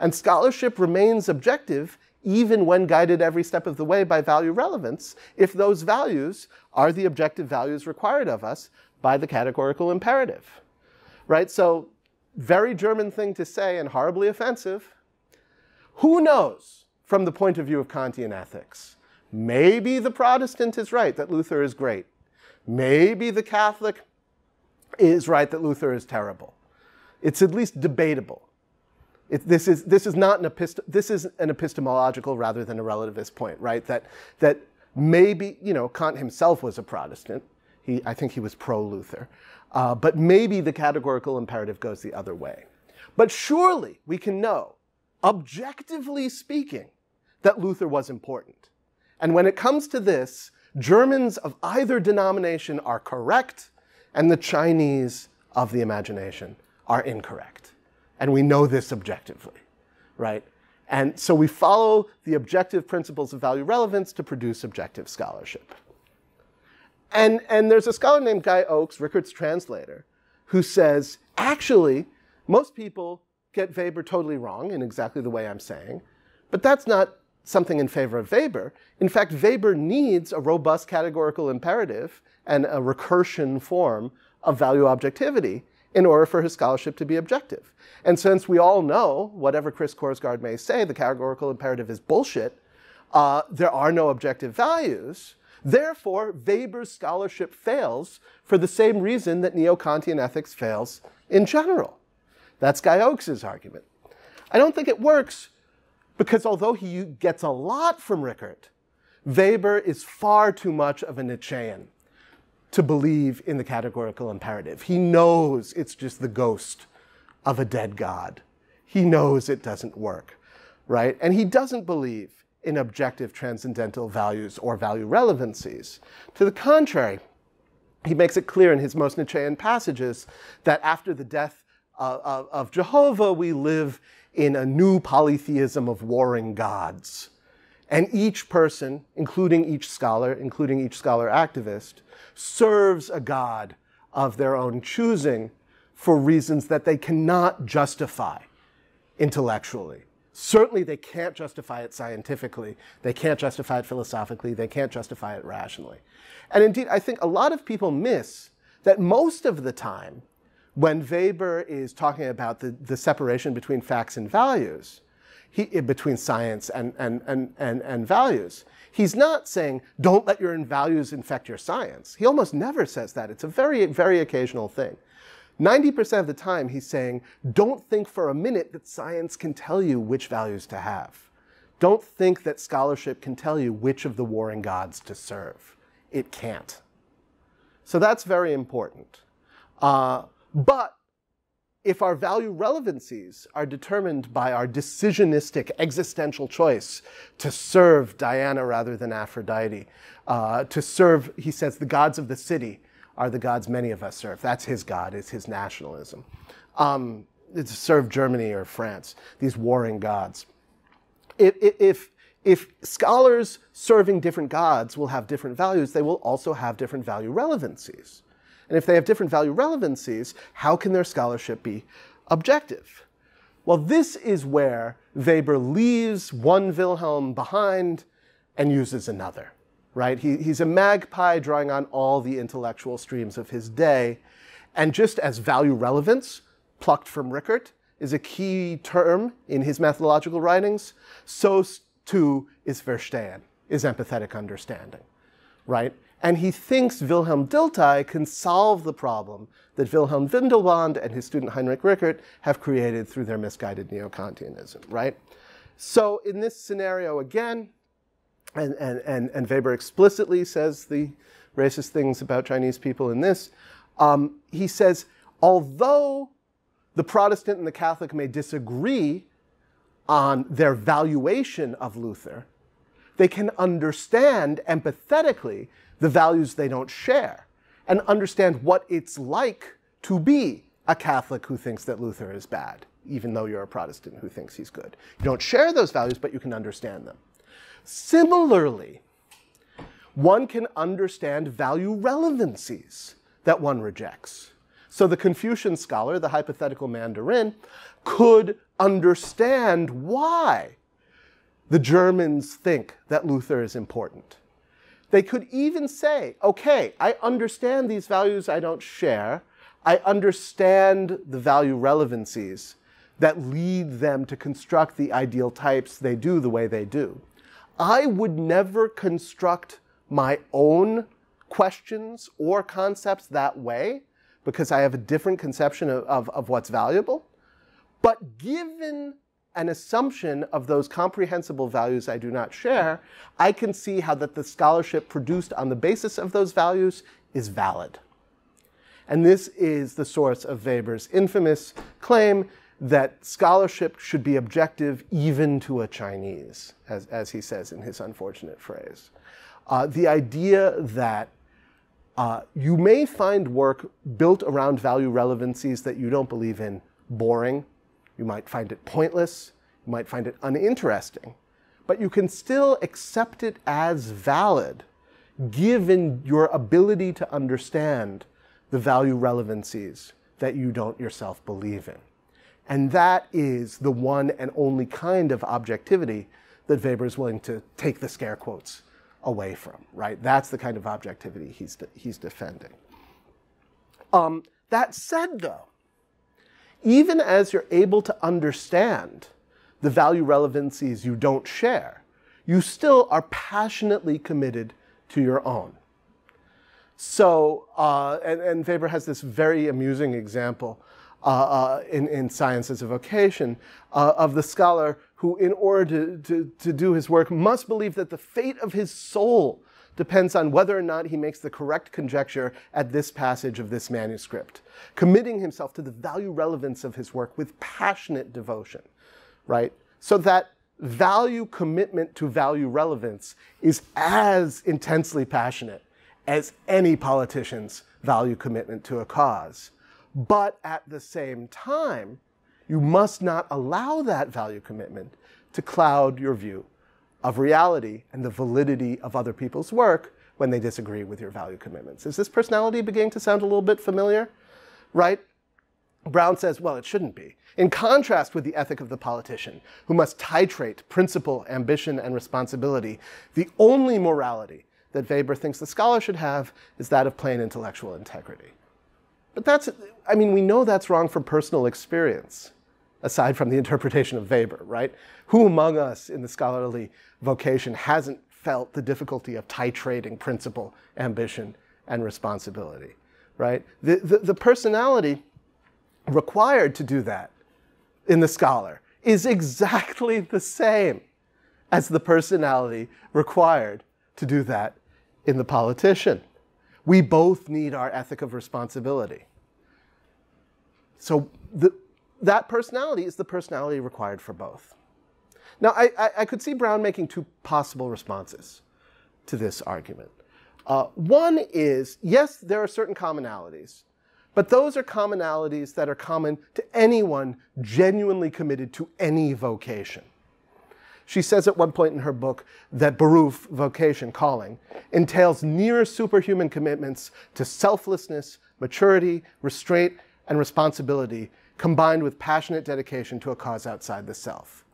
And scholarship remains objective even when guided every step of the way by value relevance, if those values are the objective values required of us by the categorical imperative, right? So, very German thing to say and horribly offensive. Who knows from the point of view of Kantian ethics? Maybe the Protestant is right that Luther is great. Maybe the Catholic is right that Luther is terrible. It's at least debatable. It, this is this is not an epist this is an epistemological rather than a relativist point, right? That that maybe, you know, Kant himself was a Protestant. He I think he was pro-Luther, uh, but maybe the categorical imperative goes the other way. But surely we can know, objectively speaking, that Luther was important. And when it comes to this, Germans of either denomination are correct, and the Chinese of the imagination are incorrect. And we know this objectively, right? And so we follow the objective principles of value relevance to produce objective scholarship. And, and there's a scholar named Guy Oakes, Rickert's translator, who says, actually, most people get Weber totally wrong in exactly the way I'm saying, but that's not something in favor of Weber. In fact, Weber needs a robust categorical imperative and a recursion form of value objectivity in order for his scholarship to be objective. And since we all know, whatever Chris Korsgaard may say, the categorical imperative is bullshit, uh, there are no objective values, therefore Weber's scholarship fails for the same reason that neo-Kantian ethics fails in general. That's Guy Oakes' argument. I don't think it works because although he gets a lot from Rickert, Weber is far too much of a Nietzschean to believe in the categorical imperative. He knows it's just the ghost of a dead god. He knows it doesn't work, right? And he doesn't believe in objective transcendental values or value relevancies. To the contrary, he makes it clear in his most Nietzschean passages that after the death uh, of Jehovah, we live in a new polytheism of warring gods. And each person, including each scholar, including each scholar activist, serves a god of their own choosing for reasons that they cannot justify intellectually. Certainly they can't justify it scientifically, they can't justify it philosophically, they can't justify it rationally. And indeed, I think a lot of people miss that most of the time when Weber is talking about the, the separation between facts and values, He, between science and, and, and, and, and values. He's not saying, don't let your values infect your science. He almost never says that. It's a very, very occasional thing. ninety percent of the time he's saying, don't think for a minute that science can tell you which values to have. Don't think that scholarship can tell you which of the warring gods to serve. It can't. So that's very important. Uh, but if our value relevancies are determined by our decisionistic existential choice to serve Diana rather than Aphrodite, uh, to serve, he says, the gods of the city are the gods many of us serve. That's his god, is his nationalism. Um, to serve Germany or France, these warring gods. If, if, if scholars serving different gods will have different values, they will also have different value relevancies. And if they have different value relevancies, how can their scholarship be objective? Well, this is where Weber leaves one Wilhelm behind and uses another, right? He, he's a magpie drawing on all the intellectual streams of his day. And just as value relevance, plucked from Rickert, is a key term in his methodological writings, so too is Verstehen, is empathetic understanding, right? And he thinks Wilhelm Dilthey can solve the problem that Wilhelm Windelband and his student Heinrich Rickert have created through their misguided neo-Kantianism, right? So in this scenario again, and, and, and, and Weber explicitly says the racist things about Chinese people in this, um, he says, although the Protestant and the Catholic may disagree on their valuation of Luther, they can understand empathetically the values they don't share. and understand what it's like to be a Catholic who thinks that Luther is bad, even though you're a Protestant who thinks he's good. You don't share those values, but you can understand them. Similarly, one can understand value relevancies that one rejects. So the Confucian scholar, the hypothetical Mandarin, could understand why the Germans think that Luther is important. They could even say, okay, I understand these values I don't share. I understand the value relevancies that lead them to construct the ideal types they do the way they do. I would never construct my own questions or concepts that way because I have a different conception of, of, of what's valuable. But given an assumption of those comprehensible values I do not share, I can see how that the scholarship produced on the basis of those values is valid. And this is the source of Weber's infamous claim that scholarship should be objective even to a Chinese, as, as he says in his unfortunate phrase. Uh, the idea that uh, you may find work built around value relevancies that you don't believe in boring. You might find it pointless. You might find it uninteresting. But you can still accept it as valid, given your ability to understand the value relevancies that you don't yourself believe in. And that is the one and only kind of objectivity that Weber is willing to take the scare quotes away from, right? That's the kind of objectivity he's, de he's defending. Um, that said, though, even as you're able to understand the value relevancies you don't share, you still are passionately committed to your own. So, uh, and, and Weber has this very amusing example uh, uh, in, in Science as a Vocation uh, of the scholar who, in order to, to, to do his work, must believe that the fate of his soul depends on whether or not he makes the correct conjecture at this passage of this manuscript, committing himself to the value relevance of his work with passionate devotion, right? So that value commitment to value relevance is as intensely passionate as any politician's value commitment to a cause. But at the same time, you must not allow that value commitment to cloud your view of reality and the validity of other people's work when they disagree with your value commitments. Is this personality beginning to sound a little bit familiar? Right? Brown says, well, it shouldn't be. In contrast with the ethic of the politician, who must titrate principle, ambition, and responsibility, the only morality that Weber thinks the scholar should have is that of plain intellectual integrity. But that's, I mean, we know that's wrong from personal experience, aside from the interpretation of Weber, right? Who among us in the scholarly vocation hasn't felt the difficulty of titrating principle, ambition, and responsibility, right? The, the, the personality required to do that in the scholar is exactly the same as the personality required to do that in the politician. We both need our ethic of responsibility. So the, that personality is the personality required for both. Now, I, I, I could see Brown making two possible responses to this argument. Uh, one is, yes, there are certain commonalities, but those are commonalities that are common to anyone genuinely committed to any vocation. She says at one point in her book that Beruf, vocation, calling, entails near superhuman commitments to selflessness, maturity, restraint, and responsibility, combined with passionate dedication to a cause outside the self.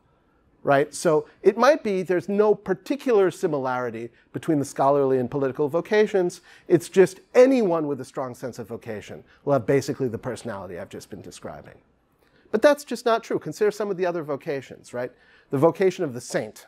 Right? So it might be there's no particular similarity between the scholarly and political vocations. It's just anyone with a strong sense of vocation will have basically the personality I've just been describing. But that's just not true. Consider some of the other vocations, right? The vocation of the saint,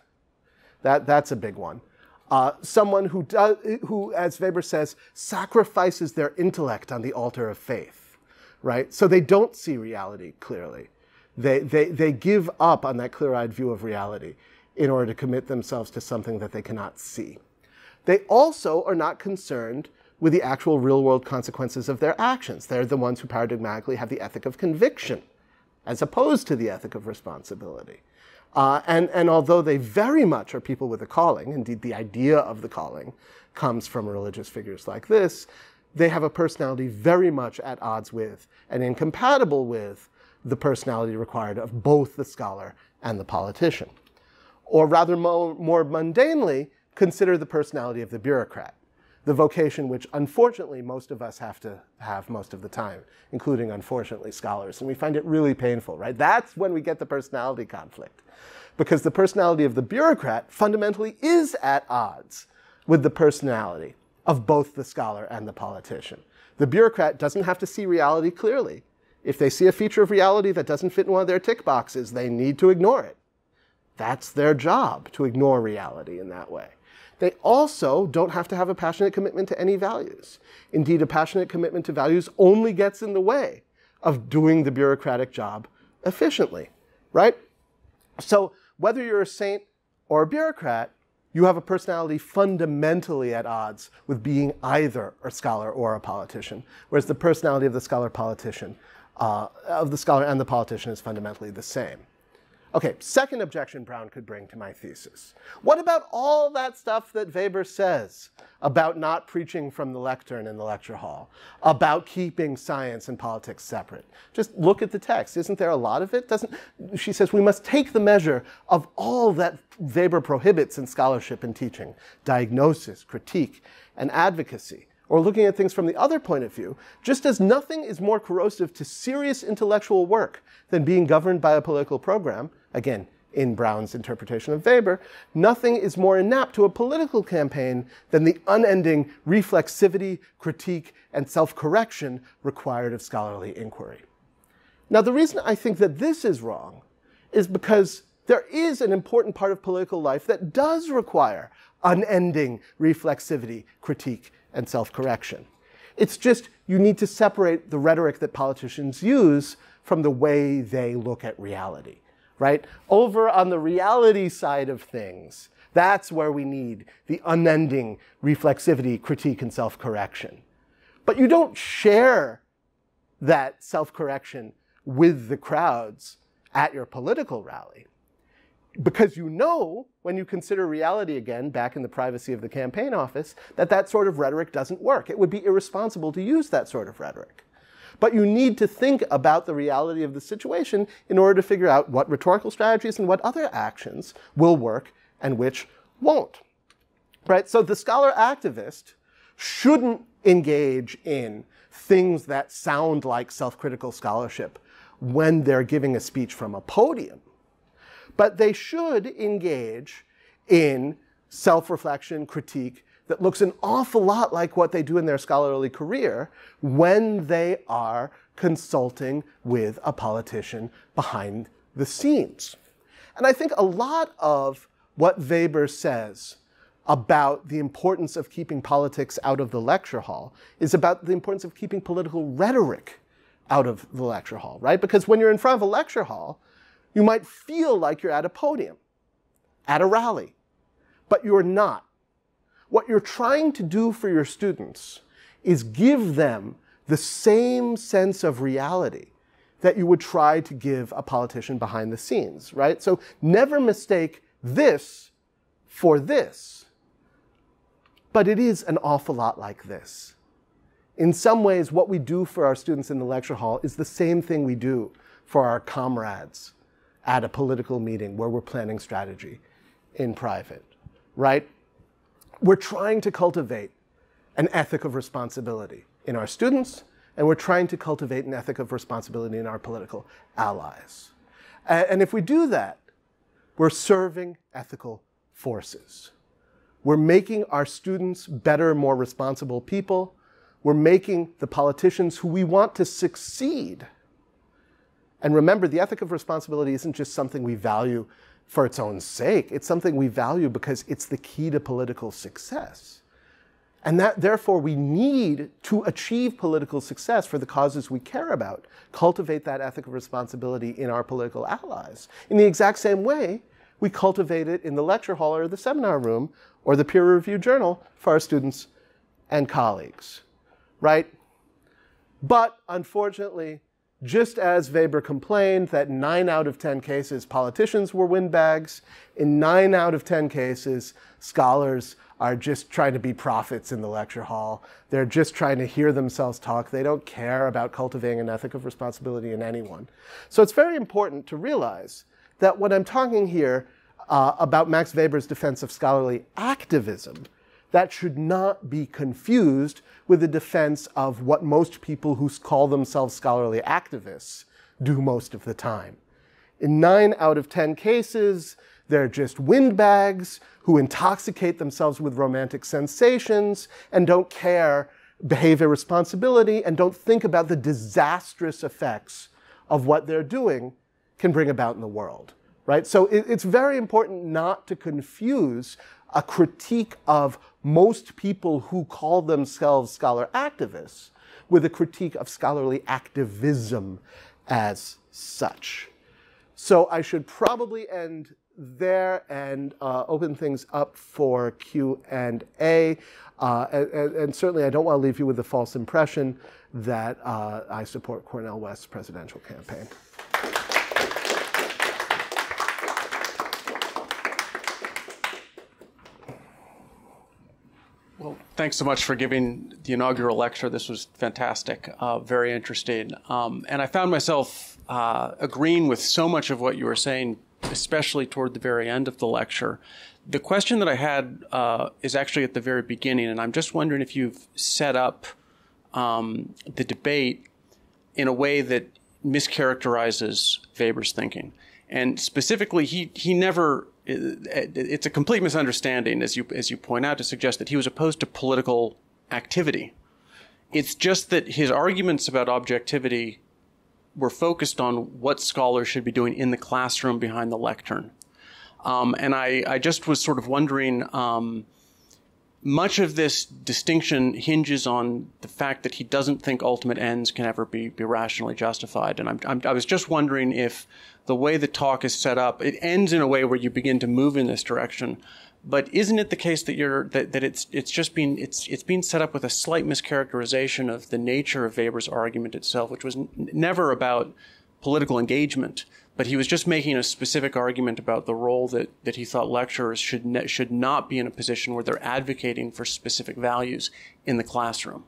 that, that's a big one. Uh, someone who, does, who, as Weber says, sacrifices their intellect on the altar of faith, right? So they don't see reality clearly. They, they, they give up on that clear-eyed view of reality in order to commit themselves to something that they cannot see. They also are not concerned with the actual real-world consequences of their actions. They're the ones who paradigmatically have the ethic of conviction, as opposed to the ethic of responsibility. Uh, and, and although they very much are people with a calling, indeed the idea of the calling comes from religious figures like this, they have a personality very much at odds with and incompatible with the personality required of both the scholar and the politician. Or rather more, more mundanely, consider the personality of the bureaucrat, the vocation which unfortunately most of us have to have most of the time, including unfortunately scholars, and we find it really painful, right? That's when we get the personality conflict, because the personality of the bureaucrat fundamentally is at odds with the personality of both the scholar and the politician. The bureaucrat doesn't have to see reality clearly. If they see a feature of reality that doesn't fit in one of their tick boxes, they need to ignore it. That's their job, to ignore reality in that way. They also don't have to have a passionate commitment to any values. Indeed, a passionate commitment to values only gets in the way of doing the bureaucratic job efficiently, right? So whether you're a saint or a bureaucrat, you have a personality fundamentally at odds with being either a scholar or a politician, whereas the personality of the scholar-politician, uh, of the scholar and the politician is fundamentally the same. Okay, second objection Brown could bring to my thesis. What about all that stuff that Weber says about not preaching from the lectern in the lecture hall, about keeping science and politics separate? Just look at the text. Isn't there a lot of it? Doesn't, she says we must take the measure of all that Weber prohibits in scholarship and teaching, diagnosis, critique, and advocacy. Or looking at things from the other point of view, just as nothing is more corrosive to serious intellectual work than being governed by a political program, again, in Brown's interpretation of Weber, nothing is more inapt to a political campaign than the unending reflexivity, critique, and self-correction required of scholarly inquiry. Now, the reason I think that this is wrong is because there is an important part of political life that does require unending reflexivity, critique, and self-correction. It's just you need to separate the rhetoric that politicians use from the way they look at reality, right? Over on the reality side of things, that's where we need the unending reflexivity, critique, and self-correction. But you don't share that self-correction with the crowds at your political rally, because you know, when you consider reality again, back in the privacy of the campaign office, that that sort of rhetoric doesn't work. It would be irresponsible to use that sort of rhetoric. But you need to think about the reality of the situation in order to figure out what rhetorical strategies and what other actions will work and which won't, right? So the scholar activist shouldn't engage in things that sound like self-critical scholarship when they're giving a speech from a podium. But they should engage in self-reflection, critique that looks an awful lot like what they do in their scholarly career when they are consulting with a politician behind the scenes. And I think a lot of what Weber says about the importance of keeping politics out of the lecture hall is about the importance of keeping political rhetoric out of the lecture hall, right? Because when you're in front of a lecture hall, you might feel like you're at a podium, at a rally, but you're not. What you're trying to do for your students is give them the same sense of reality that you would try to give a politician behind the scenes, right? So never mistake this for this, but it is an awful lot like this. In some ways, what we do for our students in the lecture hall is the same thing we do for our comrades at a political meeting where we're planning strategy in private, right? We're trying to cultivate an ethic of responsibility in our students, and we're trying to cultivate an ethic of responsibility in our political allies. And if we do that, we're serving ethical forces. We're making our students better, more responsible people. We're making the politicians who we want to succeed. And remember, the ethic of responsibility isn't just something we value for its own sake. It's something we value because it's the key to political success. And that, therefore, we need to achieve political success for the causes we care about, cultivate that ethic of responsibility in our political allies. In the exact same way, we cultivate it in the lecture hall or the seminar room or the peer review journal for our students and colleagues, right? But unfortunately, Just as Weber complained that nine out of ten cases politicians were windbags, in nine out of ten cases scholars are just trying to be prophets in the lecture hall. They're just trying to hear themselves talk. They don't care about cultivating an ethic of responsibility in anyone. So it's very important to realize that when I'm talking here uh, about Max Weber's defense of scholarly activism, that should not be confused with the defense of what most people who call themselves scholarly activists do most of the time. In nine out of ten cases, they're just windbags who intoxicate themselves with romantic sensations and don't care, behave irresponsibly, and don't think about the disastrous effects of what they're doing can bring about in the world, right? So it, it's very important not to confuse a critique of most people who call themselves scholar activists with a critique of scholarly activism as such. So I should probably end there and uh, open things up for Q and A. Uh, and, and certainly I don't want to leave you with the false impression that uh, I support Cornel West's presidential campaign. Well, thanks so much for giving the inaugural lecture. This was fantastic, uh, very interesting. Um, and I found myself uh, agreeing with so much of what you were saying, especially toward the very end of the lecture. The question that I had uh, is actually at the very beginning, and I'm just wondering if you've set up um, the debate in a way that mischaracterizes Weber's thinking. And specifically, he, he never... It's a complete misunderstanding, as you as you point out, to suggest that he was opposed to political activity. It's just that his arguments about objectivity were focused on what scholars should be doing in the classroom behind the lectern. Um, and I, I just was sort of wondering, um, much of this distinction hinges on the fact that he doesn't think ultimate ends can ever be, be rationally justified. And I'm, I'm, I was just wondering if the way the talk is set up, it ends in a way where you begin to move in this direction. But isn't it the case that you're that, that it's it's just being it's it's being set up with a slight mischaracterization of the nature of Weber's argument itself, which was n never about political engagement, but he was just making a specific argument about the role that that he thought lecturers should ne should not be in a position where they're advocating for specific values in the classroom.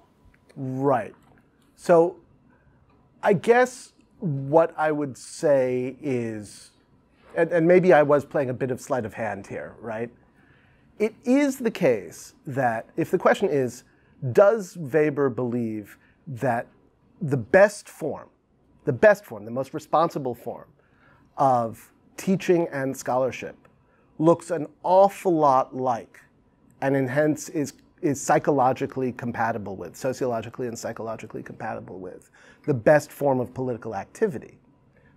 Right. So, I guess what I would say is, and, and maybe I was playing a bit of sleight of hand here, right? It is the case that if the question is, does Weber believe that the best form, the best form, the most responsible form of teaching and scholarship looks an awful lot like and hence is, is psychologically compatible with, sociologically and psychologically compatible with, the best form of political activity?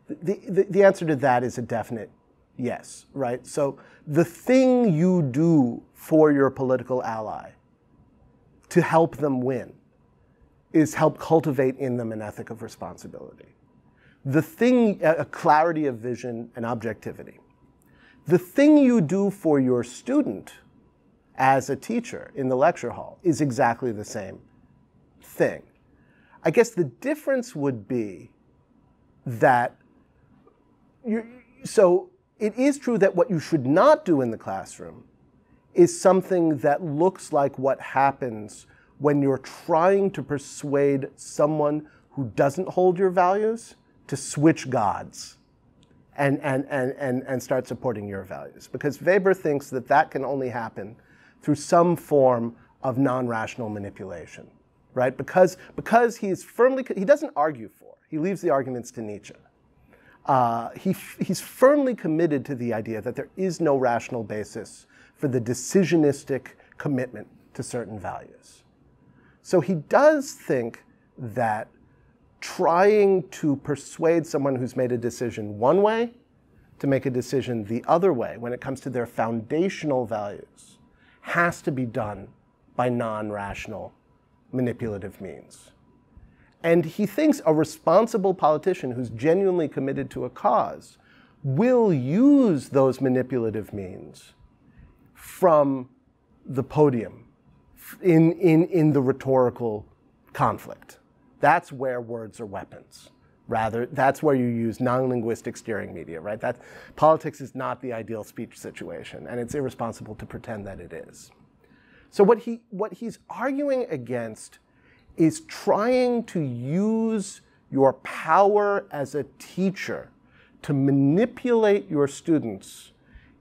The, the, the answer to that is a definite yes, right? So the thing you do for your political ally to help them win is help cultivate in them an ethic of responsibility. The thing, a clarity of vision and objectivity. The thing you do for your student as a teacher in the lecture hall is exactly the same thing. I guess the difference would be that, you're, so it is true that what you should not do in the classroom is something that looks like what happens when you're trying to persuade someone who doesn't hold your values to switch gods and, and, and, and, and start supporting your values. Because Weber thinks that that can only happen through some form of non-rational manipulation, right? Because, because he is firmly, he doesn't argue for, he leaves the arguments to Nietzsche. Uh, he, he's firmly committed to the idea that there is no rational basis for the decisionistic commitment to certain values. So he does think that trying to persuade someone who's made a decision one way to make a decision the other way when it comes to their foundational values has to be done by non-rational manipulative means. And he thinks a responsible politician who's genuinely committed to a cause will use those manipulative means from the podium in, in, in the rhetorical conflict. That's where words are weapons. rather. That's where you use non-linguistic steering media, right? That, politics is not the ideal speech situation, and it's irresponsible to pretend that it is. So what he, what he's arguing against is trying to use your power as a teacher to manipulate your students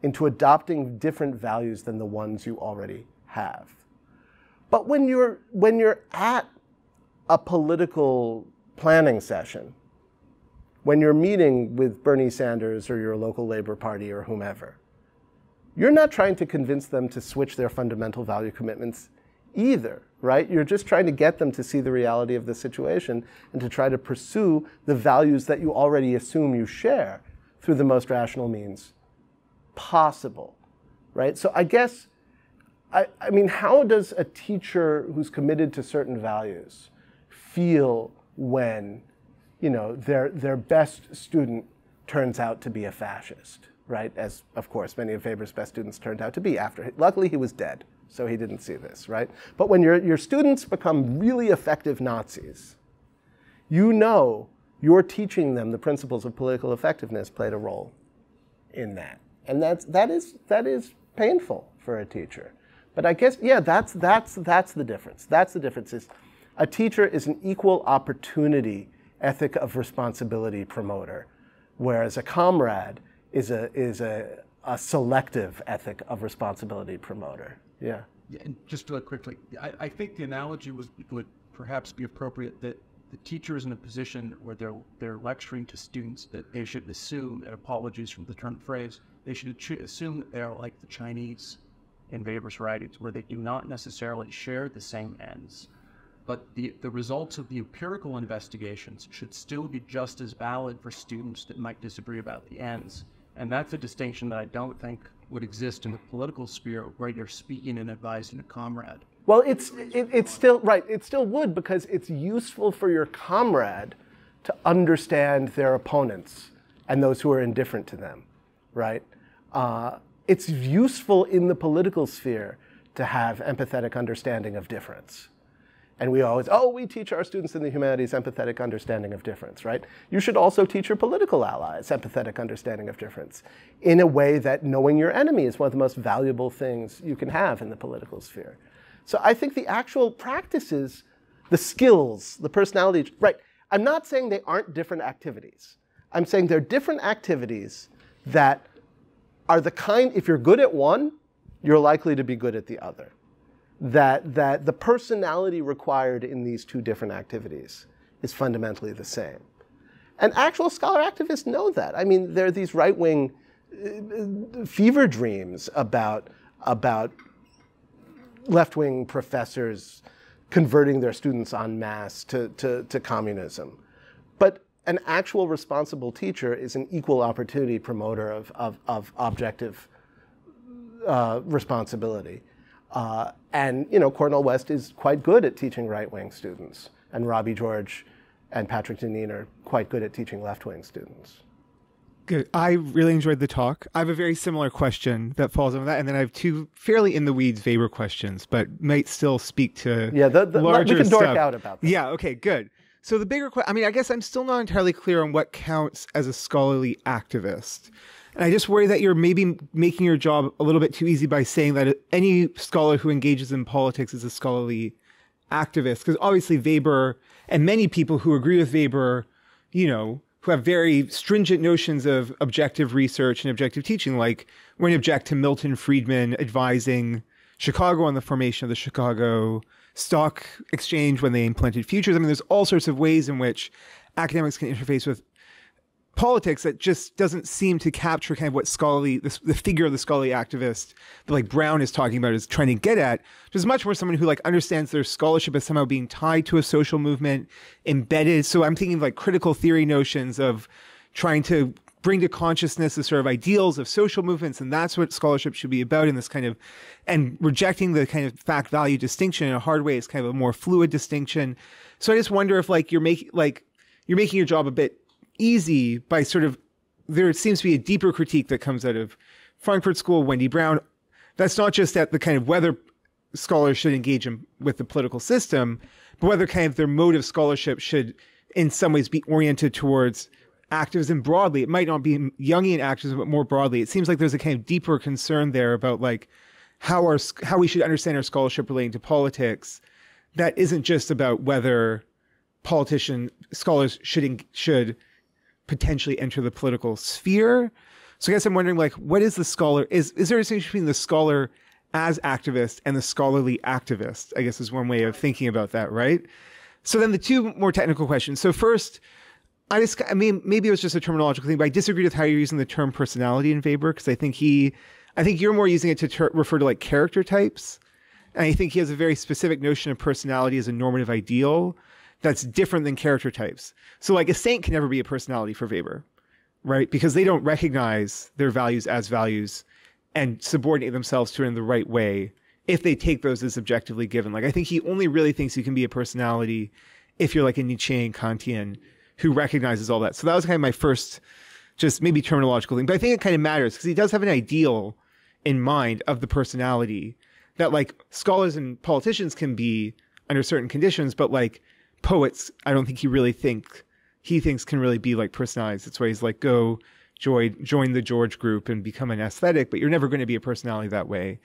into adopting different values than the ones you already have. But when you're, when you're at a political planning session, when you're meeting with Bernie Sanders or your local Labor Party or whomever, you're not trying to convince them to switch their fundamental value commitments either, right? You're just trying to get them to see the reality of the situation and to try to pursue the values that you already assume you share through the most rational means possible, right? So I guess, I, I mean, how does a teacher who's committed to certain values feel when, you know, their, their best student turns out to be a fascist, right? As, of course, many of Weber's best students turned out to be after. Luckily, he was dead, so he didn't see this, right? But when your, your students become really effective Nazis, you know you're teaching them the principles of political effectiveness played a role in that. And that's, that, is, that is painful for a teacher. But I guess, yeah, that's, that's, that's the difference. That's the difference is a teacher is an equal opportunity ethic of responsibility promoter, whereas a comrade is a, is a, a selective ethic of responsibility promoter. Yeah. Yeah, and just really quickly, I, I think the analogy was, would perhaps be appropriate that the teacher is in a position where they're, they're lecturing to students that they should assume, and apologies from the term phrase, they should assume that they're like the Chinese in Weber's writings, where they do not necessarily share the same ends. But the, the results of the empirical investigations should still be just as valid for students that might disagree about the ends. And that's a distinction that I don't think would exist in the political sphere where you're speaking and advising a comrade. Well, it's, it, it's still, right, it still would, because it's useful for your comrade to understand their opponents and those who are indifferent to them, right? Uh, it's useful in the political sphere to have empathetic understanding of difference. And we always, oh, we teach our students in the humanities empathetic understanding of difference, right? You should also teach your political allies empathetic understanding of difference in a way that knowing your enemy is one of the most valuable things you can have in the political sphere. So I think the actual practices, the skills, the personality, right, I'm not saying they aren't different activities. I'm saying they're different activities that are the kind, if you're good at one, you're likely to be good at the other. That, that the personality required in these two different activities is fundamentally the same. And actual scholar activists know that. I mean, there are these right-wing fever dreams about, about left-wing professors converting their students en masse to, to, to communism. But an actual responsible teacher is an equal opportunity promoter of, of, of objective uh, responsibility. Uh, and, you know, Cornel West is quite good at teaching right-wing students, and Robbie George and Patrick Deneen are quite good at teaching left-wing students. Good. I really enjoyed the talk. I have a very similar question that falls into that, and then I have two fairly in-the-weeds Weber questions, but might still speak to yeah, the, the, larger we can dork stuff. Out about that. Yeah, okay, good. So the bigger question, I mean, I guess I'm still not entirely clear on what counts as a scholarly activist. And I just worry that you're maybe making your job a little bit too easy by saying that any scholar who engages in politics is a scholarly activist. Because obviously Weber and many people who agree with Weber, you know, who have very stringent notions of objective research and objective teaching, like when you object to Milton Friedman advising Chicago on the formation of the Chicago Stock Exchange when they implanted futures. I mean, there's all sorts of ways in which academics can interface with politics that just doesn't seem to capture kind of what scholarly, the, the figure of the scholarly activist that like Brown is talking about is trying to get at, which is much more someone who like understands their scholarship as somehow being tied to a social movement, embedded. So I'm thinking of like critical theory notions of trying to bring to consciousness the sort of ideals of social movements, and that's what scholarship should be about in this kind of, and rejecting the kind of fact-value distinction in a hard way is kind of a more fluid distinction. So I just wonder if like you're making, like you're making your job a bit easy by sort of, there seems to be a deeper critique that comes out of Frankfurt School, Wendy Brown. That's not just at the kind of whether scholars should engage in, with the political system, but whether kind of their mode of scholarship should in some ways be oriented towards activism broadly. It might not be Jungian activism, but more broadly. It seems like there's a kind of deeper concern there about like how our, how we should understand our scholarship relating to politics that isn't just about whether politician scholars should should potentially enter the political sphere. So I guess I'm wondering, like, what is the scholar? Is is there a distinction between the scholar as activist and the scholarly activist? I guess is one way of thinking about that, right? So then the two more technical questions. So first, I just, I mean, maybe it was just a terminological thing, but I disagreed with how you're using the term personality in Weber, because I think he, I think you're more using it to ter refer to like character types. And I think he has a very specific notion of personality as a normative ideal that's different than character types. So like a saint can never be a personality for Weber, right? Because they don't recognize their values as values and subordinate themselves to it in the right way if they take those as objectively given. Like, I think he only really thinks you can be a personality if you're like a Nietzschean Kantian who recognizes all that. So that was kind of my first, just maybe terminological thing. But I think it kind of matters because he does have an ideal in mind of the personality that like scholars and politicians can be under certain conditions, but like poets, I don't think he really think, he thinks can really be like personalized. That's why he's like, go join, join the George group and become an aesthetic, but you're never going to be a personality that way.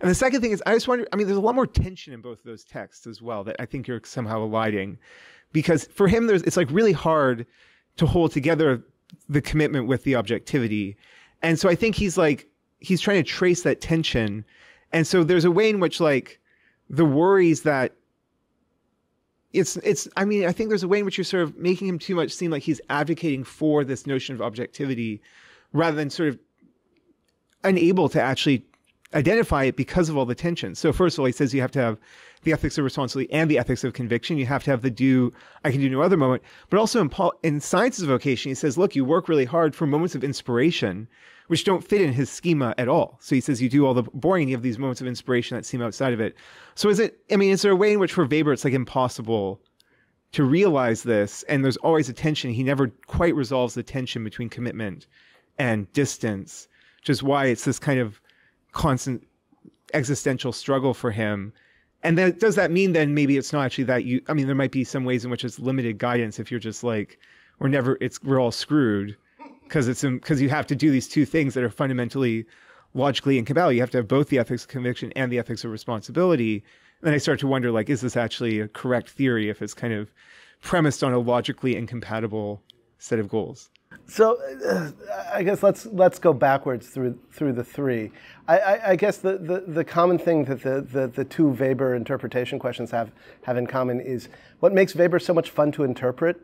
And the second thing is, I just wonder, I mean, there's a lot more tension in both of those texts as well that I think you're somehow eliding. Because for him, there's, it's like really hard to hold together the commitment with the objectivity. And so I think he's like, he's trying to trace that tension. And so there's a way in which like the worries that it's, it's, I mean, I think there's a way in which you're sort of making him too much seem like he's advocating for this notion of objectivity rather than sort of unable to actually identify it because of all the tension. So first of all, he says you have to have the ethics of responsibility and the ethics of conviction. You have to have the do, I can do no other moment. But also in, in Science's Vocation, he says, look, you work really hard for moments of inspiration, which don't fit in his schema at all. So he says you do all the boring, you have these moments of inspiration that seem outside of it. So is it, I mean, is there a way in which for Weber, it's like impossible to realize this? And there's always a tension. He never quite resolves the tension between commitment and distance, which is why it's this kind of constant existential struggle for him. And then does that mean then maybe it's not actually that you, I mean, there might be some ways in which it's limited guidance if you're just like, we're never, it's, we're all screwed because it's, because you have to do these two things that are fundamentally logically incompatible. You have to have both the ethics of conviction and the ethics of responsibility. And then I start to wonder, like, is this actually a correct theory if it's kind of premised on a logically incompatible set of goals? So uh, I guess let's let's go backwards through through the three. I, I, I guess the, the, the common thing that the, the, the two Weber interpretation questions have, have in common is what makes Weber so much fun to interpret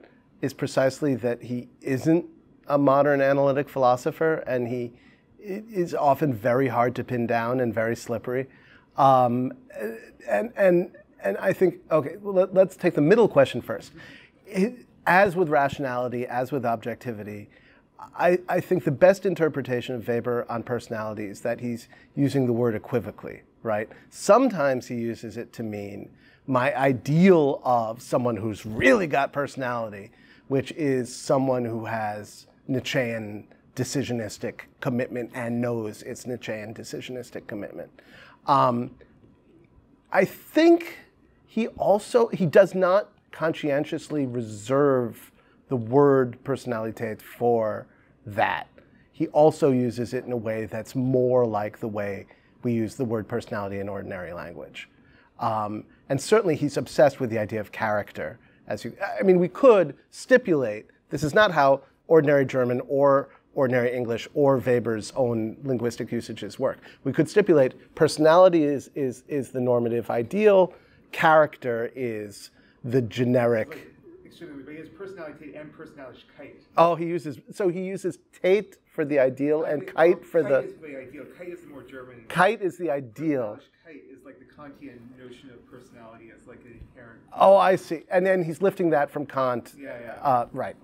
is precisely that he isn't a modern analytic philosopher and he is often very hard to pin down and very slippery. Um, and, and, and I think, okay, well, let, let's take the middle question first. It, As with rationality, as with objectivity, I, I think the best interpretation of Weber on personality is that he's using the word equivocally, right? Sometimes he uses it to mean my ideal of someone who's really got personality, which is someone who has Nietzschean decisionistic commitment and knows it's Nietzschean decisionistic commitment. Um, I think he also, he does not conscientiously reserve the word personalität for that. He also uses it in a way that's more like the way we use the word personality in ordinary language. Um, and certainly he's obsessed with the idea of character. As you, I mean, we could stipulate this is not how ordinary German or ordinary English or Weber's own linguistic usages work. We could stipulate personality is, is, is the normative ideal, character is the generic. Excuse me, but he has personality and personality. Oh, he uses, so he uses Tate for the ideal and think, kite well, for kite the. Kite is the ideal. Kite is the more German. Kite is the ideal. Kite is like the Kantian notion of personality as like an inherent. Oh, I see. And then he's lifting that from Kant. Yeah, yeah. Uh, right.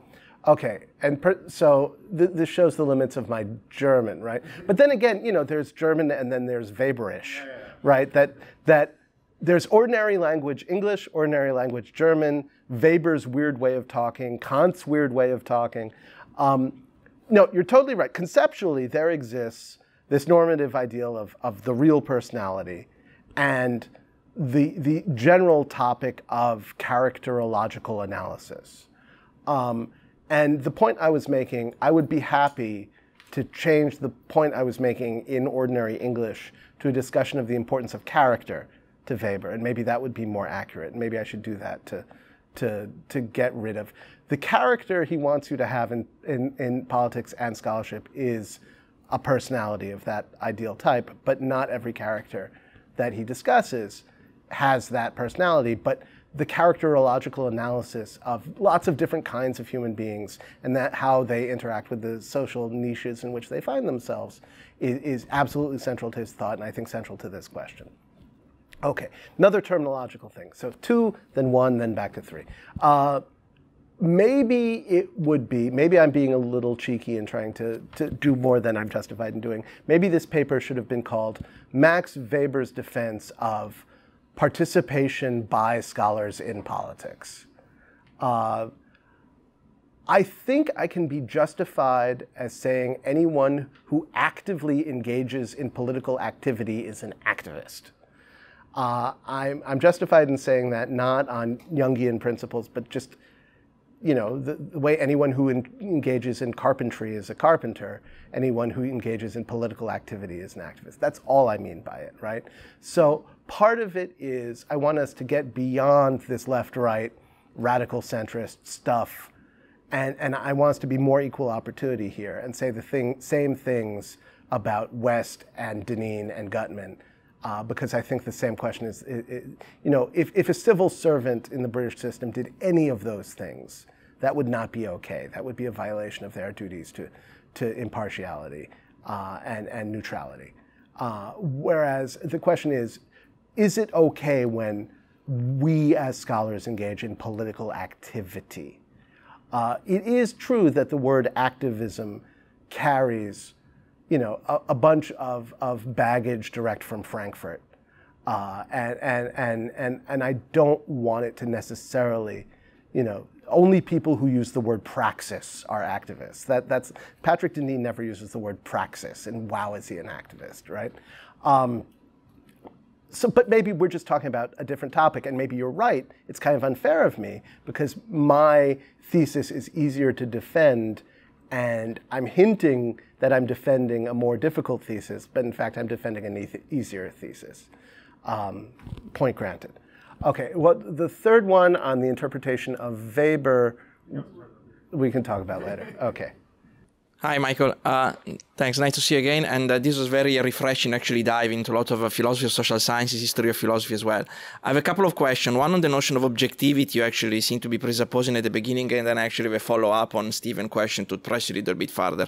Okay. And per, so th this shows the limits of my German, right? But then again, you know, there's German and then there's Weberish, yeah, yeah. right? That that. There's ordinary language English, ordinary language German, Weber's weird way of talking, Kant's weird way of talking. Um, no, you're totally right. Conceptually, there exists this normative ideal of, of the real personality and the, the general topic of characterological analysis. Um, and the point I was making, I would be happy to change the point I was making in ordinary English to a discussion of the importance of character to Weber, and maybe that would be more accurate. Maybe I should do that to, to, to get rid of. The character he wants you to have in, in, in politics and scholarship is a personality of that ideal type, but not every character that he discusses has that personality, but the characterological analysis of lots of different kinds of human beings and that how they interact with the social niches in which they find themselves is, is absolutely central to his thought, and I think central to this question. Okay, another terminological thing. So two, then one, then back to three. Uh, maybe it would be, maybe I'm being a little cheeky and trying to, to do more than I'm justified in doing. Maybe this paper should have been called Max Weber's Defense of Participation by Scholars in Politics. Uh, I think I can be justified as saying anyone who actively engages in political activity is an activist. Uh, I'm, I'm justified in saying that not on Jungian principles, but just, you know, the, the way anyone who en engages in carpentry is a carpenter, anyone who engages in political activity is an activist. That's all I mean by it, right? So part of it is I want us to get beyond this left-right, radical centrist stuff, and, and I want us to be more equal opportunity here and say the thing, same things about West and Deneen and Gutmann. Uh, because I think the same question is, it, it, you know, if, if a civil servant in the British system did any of those things, that would not be okay. That would be a violation of their duties to, to impartiality uh, and, and neutrality. Uh, whereas the question is, is it okay when we as scholars engage in political activity? Uh, it is true that the word activism carries you know, a, a bunch of, of baggage direct from Frankfurt. Uh, and, and, and, and, and I don't want it to necessarily, you know, only people who use the word praxis are activists. That, that's, Patrick Deneen never uses the word praxis, and wow, is he an activist, right? Um, so, but maybe we're just talking about a different topic, and maybe you're right, it's kind of unfair of me, because my thesis is easier to defend, and I'm hinting that I'm defending a more difficult thesis, but in fact, I'm defending an easier thesis. Um, point granted. Okay, well, the third one on the interpretation of Weber, we can talk about later. Okay. Hi, Michael. Uh, thanks. Nice to see you again. And uh, this was very refreshing, actually, dive into a lot of uh, philosophy of social sciences, history of philosophy as well. I have a couple of questions. One on the notion of objectivity, you actually seem to be presupposing at the beginning, and then actually we follow up on Stephen's question to press a little bit further.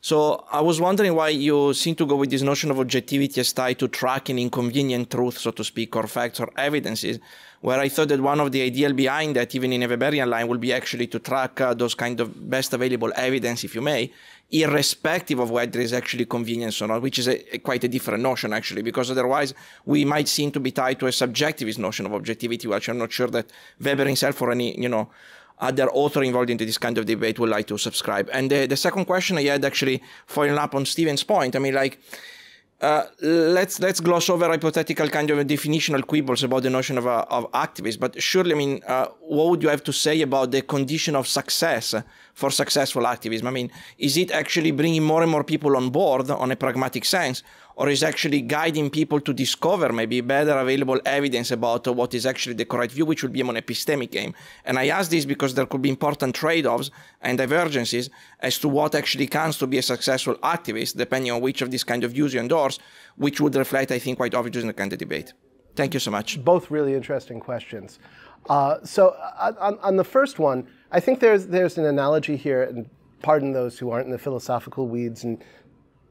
So I was wondering why you seem to go with this notion of objectivity as tied to tracking inconvenient truth, so to speak, or facts or evidences, where I thought that one of the ideal behind that, even in a Weberian line, would be actually to track uh, those kind of best available evidence, if you may, irrespective of whether there is actually convenience or not, which is a, a, quite a different notion, actually, because otherwise we might seem to be tied to a subjectivist notion of objectivity, which I'm not sure that Weber himself or any, you know, other author involved into this kind of debate would like to subscribe. And the, the second question I had actually following up on Stephen's point, I mean, like, Uh, let's let's gloss over hypothetical kind of a definitional quibbles about the notion of uh, of activist, but surely, I mean, uh, what would you have to say about the condition of success for successful activism? I mean, is it actually bringing more and more people on board on a pragmatic sense, or is actually guiding people to discover maybe better available evidence about what is actually the correct view, which would be an epistemic aim? And I ask this because there could be important trade-offs and divergences as to what actually counts to be a successful activist, depending on which of these kind of views you endorse, which would reflect, I think, quite obviously in the kind of debate. Thank you so much. Both really interesting questions. Uh, so on, on the first one, I think there's, there's an analogy here, and pardon those who aren't in the philosophical weeds, and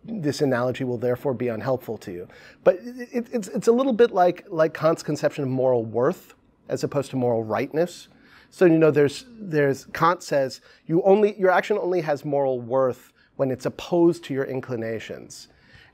this analogy will therefore be unhelpful to you. But it, it's, it's a little bit like, like Kant's conception of moral worth as opposed to moral rightness. So, you know, there's, there's Kant says, you only, your action only has moral worth when it's opposed to your inclinations.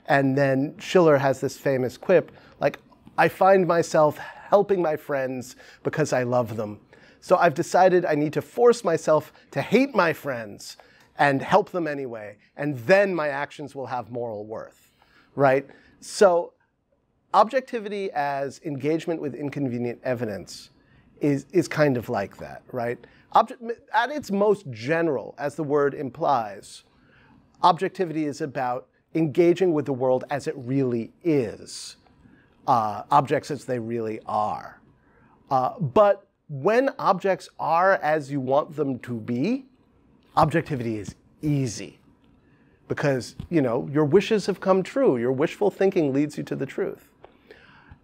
And then Schiller has this famous quip, like, I find myself helping my friends because I love them. So I've decided I need to force myself to hate my friends and help them anyway, and then my actions will have moral worth, right? So objectivity as engagement with inconvenient evidence is, is kind of like that, right? At its most general, as the word implies, objectivity is about engaging with the world as it really is, uh, objects as they really are. Uh, but when objects are as you want them to be, objectivity is easy. Because, you know, your wishes have come true. Your wishful thinking leads you to the truth.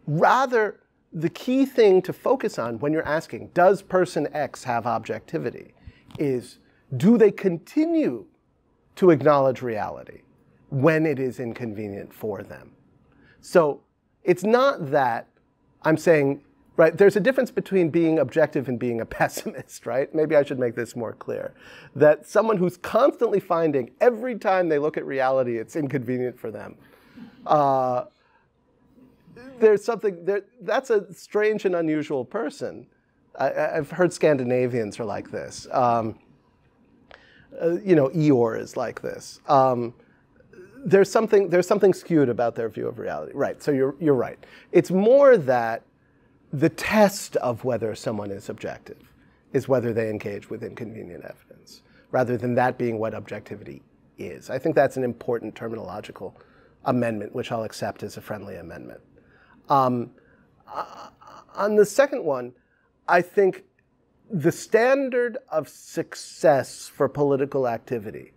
Rather, the key thing to focus on when you're asking, does person X have objectivity, is do they continue to acknowledge reality when it is inconvenient for them? So it's not that I'm saying, right, there's a difference between being objective and being a pessimist, right? Maybe I should make this more clear. That someone who's constantly finding every time they look at reality, it's inconvenient for them. Uh, there's something, there, that's a strange and unusual person. I, I've heard Scandinavians are like this. Um, uh, you know, Eeyore is like this. Um, there's something, there's something skewed about their view of reality. Right, so you're, you're right. It's more that the test of whether someone is objective is whether they engage with inconvenient evidence, rather than that being what objectivity is. I think that's an important terminological amendment, which I'll accept as a friendly amendment. Um, uh, on the second one, I think the standard of success for political activity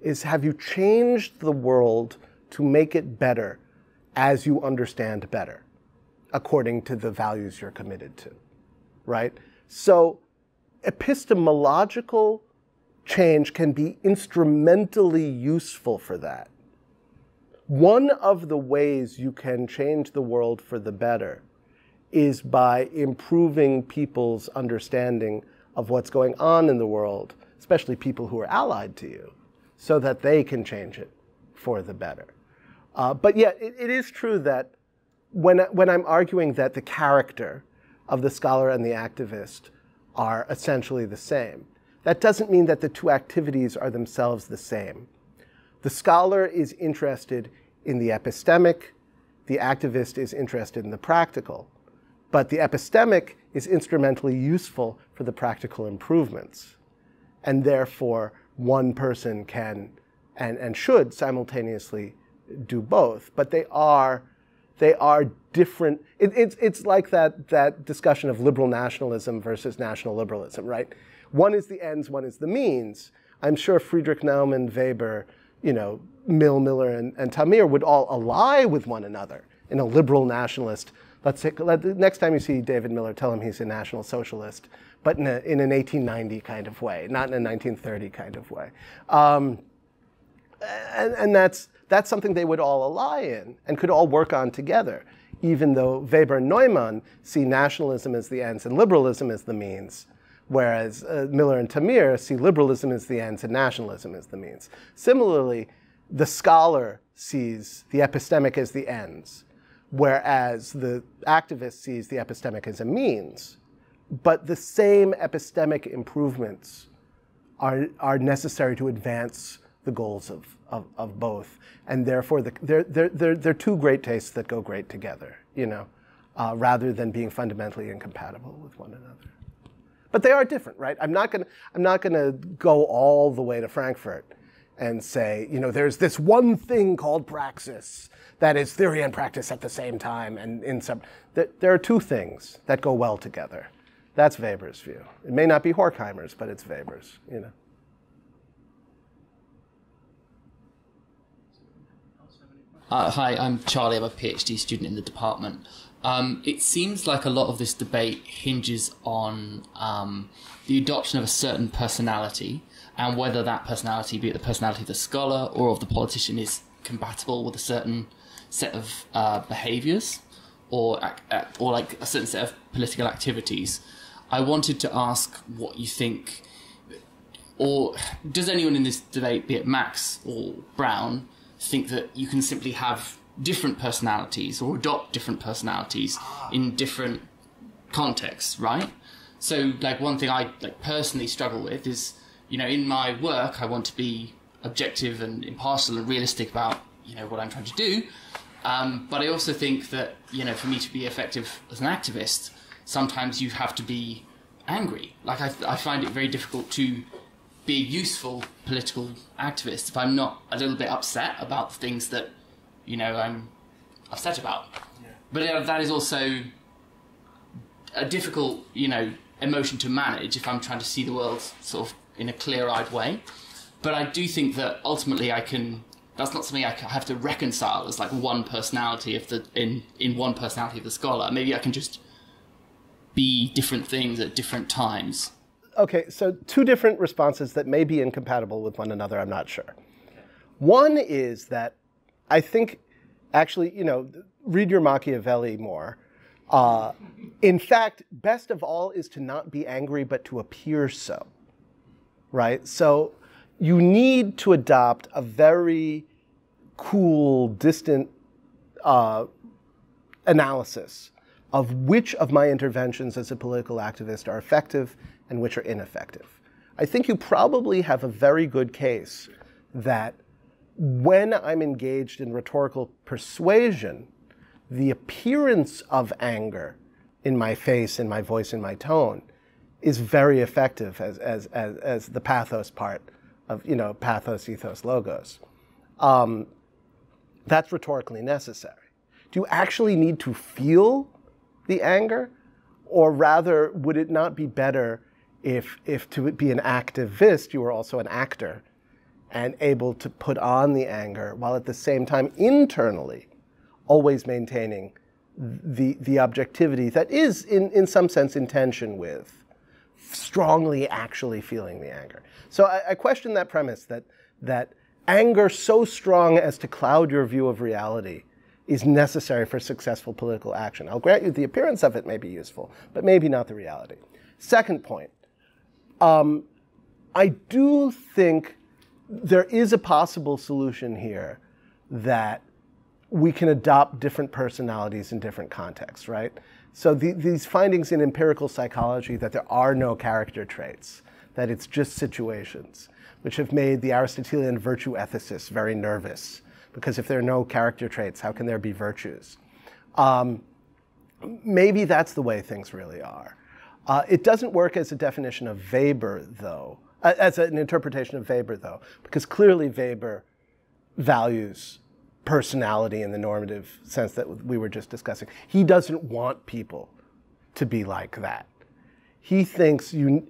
is, have you changed the world to make it better as you understand better, according to the values you're committed to, right? So epistemological change can be instrumentally useful for that. One of the ways you can change the world for the better is by improving people's understanding of what's going on in the world, especially people who are allied to you, so that they can change it for the better. Uh, but yeah, it, it is true that When, when I'm arguing that the character of the scholar and the activist are essentially the same, that doesn't mean that the two activities are themselves the same. The scholar is interested in the epistemic, the activist is interested in the practical, but the epistemic is instrumentally useful for the practical improvements. And therefore, one person can and, and should simultaneously do both, but they are They are different. It, it's, it's like that, that discussion of liberal nationalism versus national liberalism, right? One is the ends, one is the means. I'm sure Friedrich Neumann, Weber, you know, Mill, Miller, and, and Tamir would all ally with one another in a liberal nationalist. Let's say, let, next time you see David Miller, tell him he's a national socialist, but in, a, in an eighteen ninety kind of way, not in a nineteen thirty kind of way. Um, and, and that's... That's something they would all ally in and could all work on together, even though Weber and Neumann see nationalism as the ends and liberalism as the means, whereas uh, Miller and Tamir see liberalism as the ends and nationalism as the means. Similarly, the scholar sees the epistemic as the ends, whereas the activist sees the epistemic as a means. But the same epistemic improvements are, are necessary to advance the goals of, of, of both, and therefore the, they're, they're, they're two great tastes that go great together, you know, uh, rather than being fundamentally incompatible with one another. But they are different, right? I'm not gonna, I'm not gonna go all the way to Frankfurt and say, you know, there's this one thing called praxis that is theory and practice at the same time, and in some, there, there are two things that go well together. That's Weber's view. It may not be Horkheimer's, but it's Weber's, you know. Uh, hi, I'm Charlie. I'm a PhD student in the department. Um, it seems like a lot of this debate hinges on um, the adoption of a certain personality, and whether that personality, be it the personality of the scholar or of the politician, is compatible with a certain set of uh, behaviours or, or like a certain set of political activities. I wanted to ask what you think, or does anyone in this debate, be it Max or Brown, think that you can simply have different personalities or adopt different personalities in different contexts, right? So, like, one thing I like personally struggle with is, you know, in my work, I want to be objective and impartial and realistic about, you know, what I'm trying to do. Um, but I also think that, you know, for me to be effective as an activist, sometimes you have to be angry. Like, I, I find it very difficult to be a useful political activist if I'm not a little bit upset about the things that, you know, I'm upset about. Yeah. But that is also a difficult, you know, emotion to manage if I'm trying to see the world sort of in a clear-eyed way. But I do think that ultimately I can... That's not something I have to reconcile as like one personality of the in in one personality of the scholar. Maybe I can just be different things at different times. Okay, so two different responses that may be incompatible with one another, I'm not sure. One is that I think, actually, you know, read your Machiavelli more. Uh, in fact, best of all is to not be angry, but to appear so, right? So you need to adopt a very cool, distant uh, analysis of which of my interventions as a political activist are effective and which are ineffective. I think you probably have a very good case that when I'm engaged in rhetorical persuasion, the appearance of anger in my face, in my voice, in my tone is very effective as, as, as, as the pathos part of, you know, pathos, ethos, logos. Um, that's rhetorically necessary. Do you actually need to feel the anger? Or rather, would it not be better if, if to be an activist, you were also an actor and able to put on the anger while at the same time internally always maintaining the, the objectivity that is, in, in some sense, in tension with strongly actually feeling the anger. So I, I question that premise that, that anger so strong as to cloud your view of reality is necessary for successful political action. I'll grant you the appearance of it may be useful, but maybe not the reality. Second point, um, I do think there is a possible solution here that we can adopt different personalities in different contexts, right? So the, these findings in empirical psychology that there are no character traits, that it's just situations, which have made the Aristotelian virtue ethicists very nervous, because if there are no character traits, how can there be virtues? Um, maybe that's the way things really are. Uh, it doesn't work as a definition of Weber, though, as an interpretation of Weber, though, because clearly Weber values personality in the normative sense that we were just discussing. He doesn't want people to be like that. He thinks, you,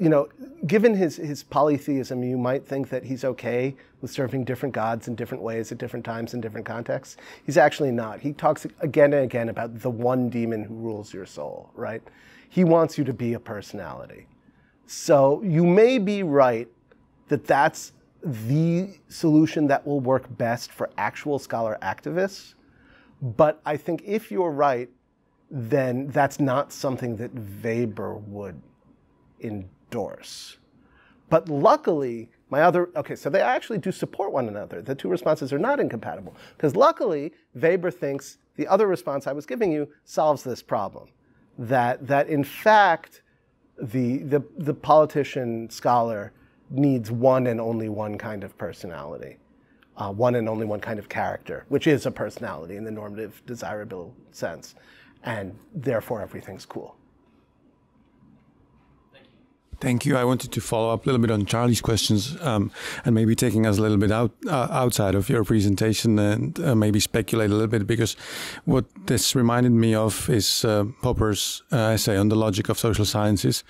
you know, given his, his polytheism, you might think that he's okay with serving different gods in different ways at different times in different contexts. He's actually not. He talks again and again about the one demon who rules your soul, right? He wants you to be a personality. So you may be right that that's the solution that will work best for actual scholar activists. But I think if you're right, then that's not something that Weber would endorse. But luckily, my other, okay, so they actually do support one another. The two responses are not incompatible, because luckily, Weber thinks the other response I was giving you solves this problem. That, that in fact, the, the, the politician scholar needs one and only one kind of personality, uh, one and only one kind of character, which is a personality in the normative desirable sense, and therefore everything's cool. Thank you. Thank you. I wanted to follow up a little bit on Charlie's questions um, and maybe taking us a little bit out uh, outside of your presentation and uh, maybe speculate a little bit, because what this reminded me of is uh, Popper's uh, essay on the logic of social sciences,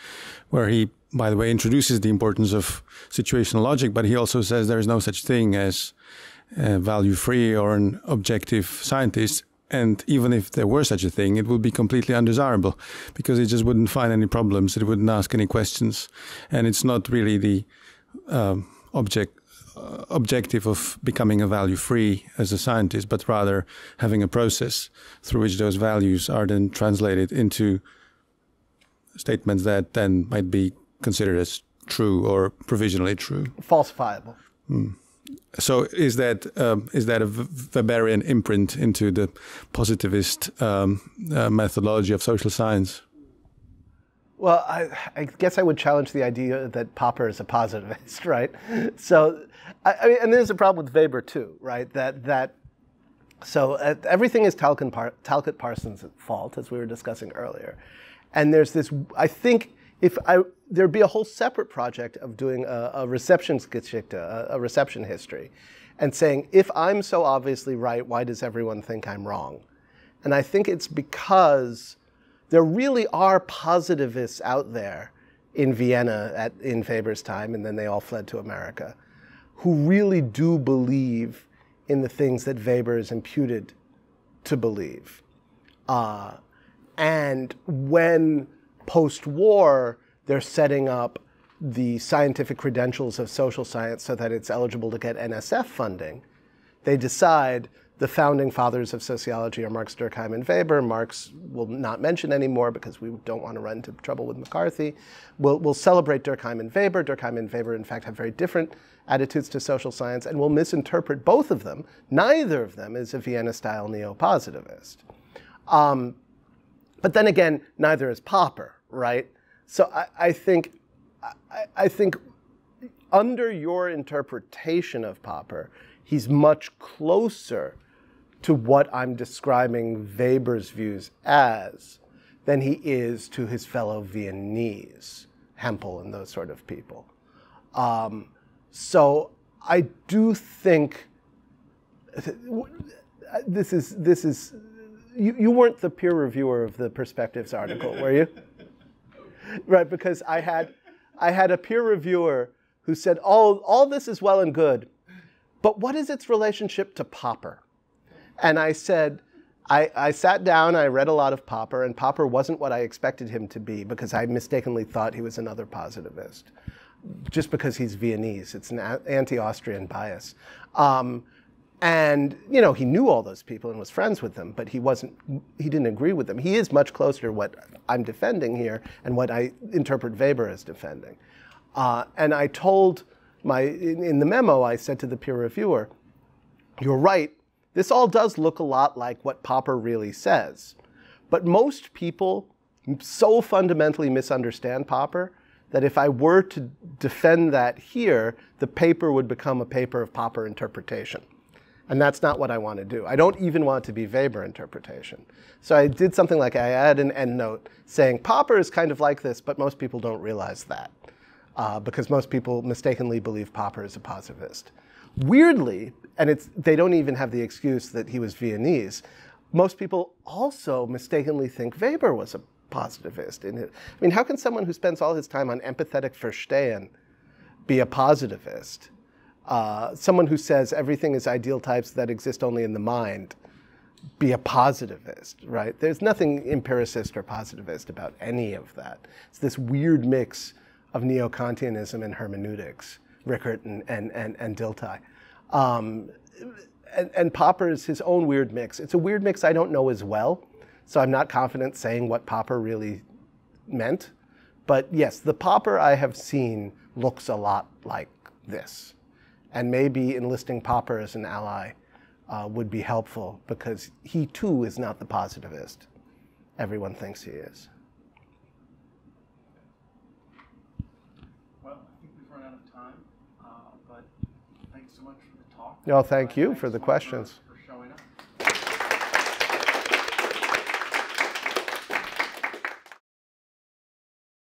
where he, by the way, introduces the importance of situational logic, but he also says there is no such thing as a value-free or an objective scientist. And even if there were such a thing, it would be completely undesirable, because it just wouldn't find any problems, it wouldn't ask any questions. And it's not really the um, object, uh, objective of becoming a value-free as a scientist, but rather having a process through which those values are then translated into statements that then might be considered as true or provisionally true, falsifiable. Mm. So, is that um, is that a Weberian imprint into the positivist um, uh, methodology of social science? Well, I, I guess I would challenge the idea that Popper is a positivist, right? So, I, I mean, and there's a problem with Weber too, right? That that so uh, everything is Talcott Parsons' fault, as we were discussing earlier, and there's this, I think. if I, there'd be a whole separate project of doing a, a Receptionsgeschichte, a, a reception history, and saying, if I'm so obviously right, why does everyone think I'm wrong? And I think it's because there really are positivists out there in Vienna at, in Weber's time, and then they all fled to America, who really do believe in the things that Weber is imputed to believe. Uh, and when post-war, they're setting up the scientific credentials of social science so that it's eligible to get N S F funding, they decide the founding fathers of sociology are Marx, Durkheim, and Weber. Marx will not mention anymore because we don't want to run into trouble with McCarthy. We'll, we'll celebrate Durkheim and Weber. Durkheim and Weber, in fact, have very different attitudes to social science, and we'll misinterpret both of them. Neither of them is a Vienna-style neopositivist. Um, but then again, neither is Popper, right? So I, I think... I, I think under your interpretation of Popper, he's much closer to what I'm describing Weber's views as than he is to his fellow Viennese, Hempel and those sort of people. Um, so I do think this is, this is you, you weren't the peer reviewer of the Perspectives article, were you? Right, because I had... I had a peer reviewer who said, oh, all this is well and good, but what is its relationship to Popper? And I said, I, I sat down, I read a lot of Popper, and Popper wasn't what I expected him to be because I mistakenly thought he was another positivist, just because he's Viennese. It's an anti-Austrian bias. Um, and, you know, he knew all those people and was friends with them, but he wasn't, he didn't agree with them. He is much closer to what I'm defending here and what I interpret Weber as defending. Uh, and I told my, in, in the memo, I said to the peer reviewer, you're right, this all does look a lot like what Popper really says. But most people so fundamentally misunderstand Popper that if I were to defend that here, the paper would become a paper of Popper interpretation. And that's not what I want to do. I don't even want it to be Weber interpretation. So I did something like I add an endnote saying Popper is kind of like this, but most people don't realize that uh, because most people mistakenly believe Popper is a positivist. Weirdly, and it's, they don't even have the excuse that he was Viennese, most people also mistakenly think Weber was a positivist. In his, I mean, how can someone who spends all his time on empathetic Verstehen be a positivist? Uh, someone who says everything is ideal types that exist only in the mind, be a positivist, right? There's nothing empiricist or positivist about any of that. It's this weird mix of neo-Kantianism and hermeneutics, Rickert and, and, and, and Dilthey. Um, and, and Popper is his own weird mix. It's a weird mix I don't know as well, so I'm not confident saying what Popper really meant. But yes, the Popper I have seen looks a lot like this. And maybe enlisting Popper as an ally uh, would be helpful because he too is not the positivist everyone thinks he is. Well, I think we've run out of time, uh, but thanks so much for the talk. No, thank uh, you for the questions. For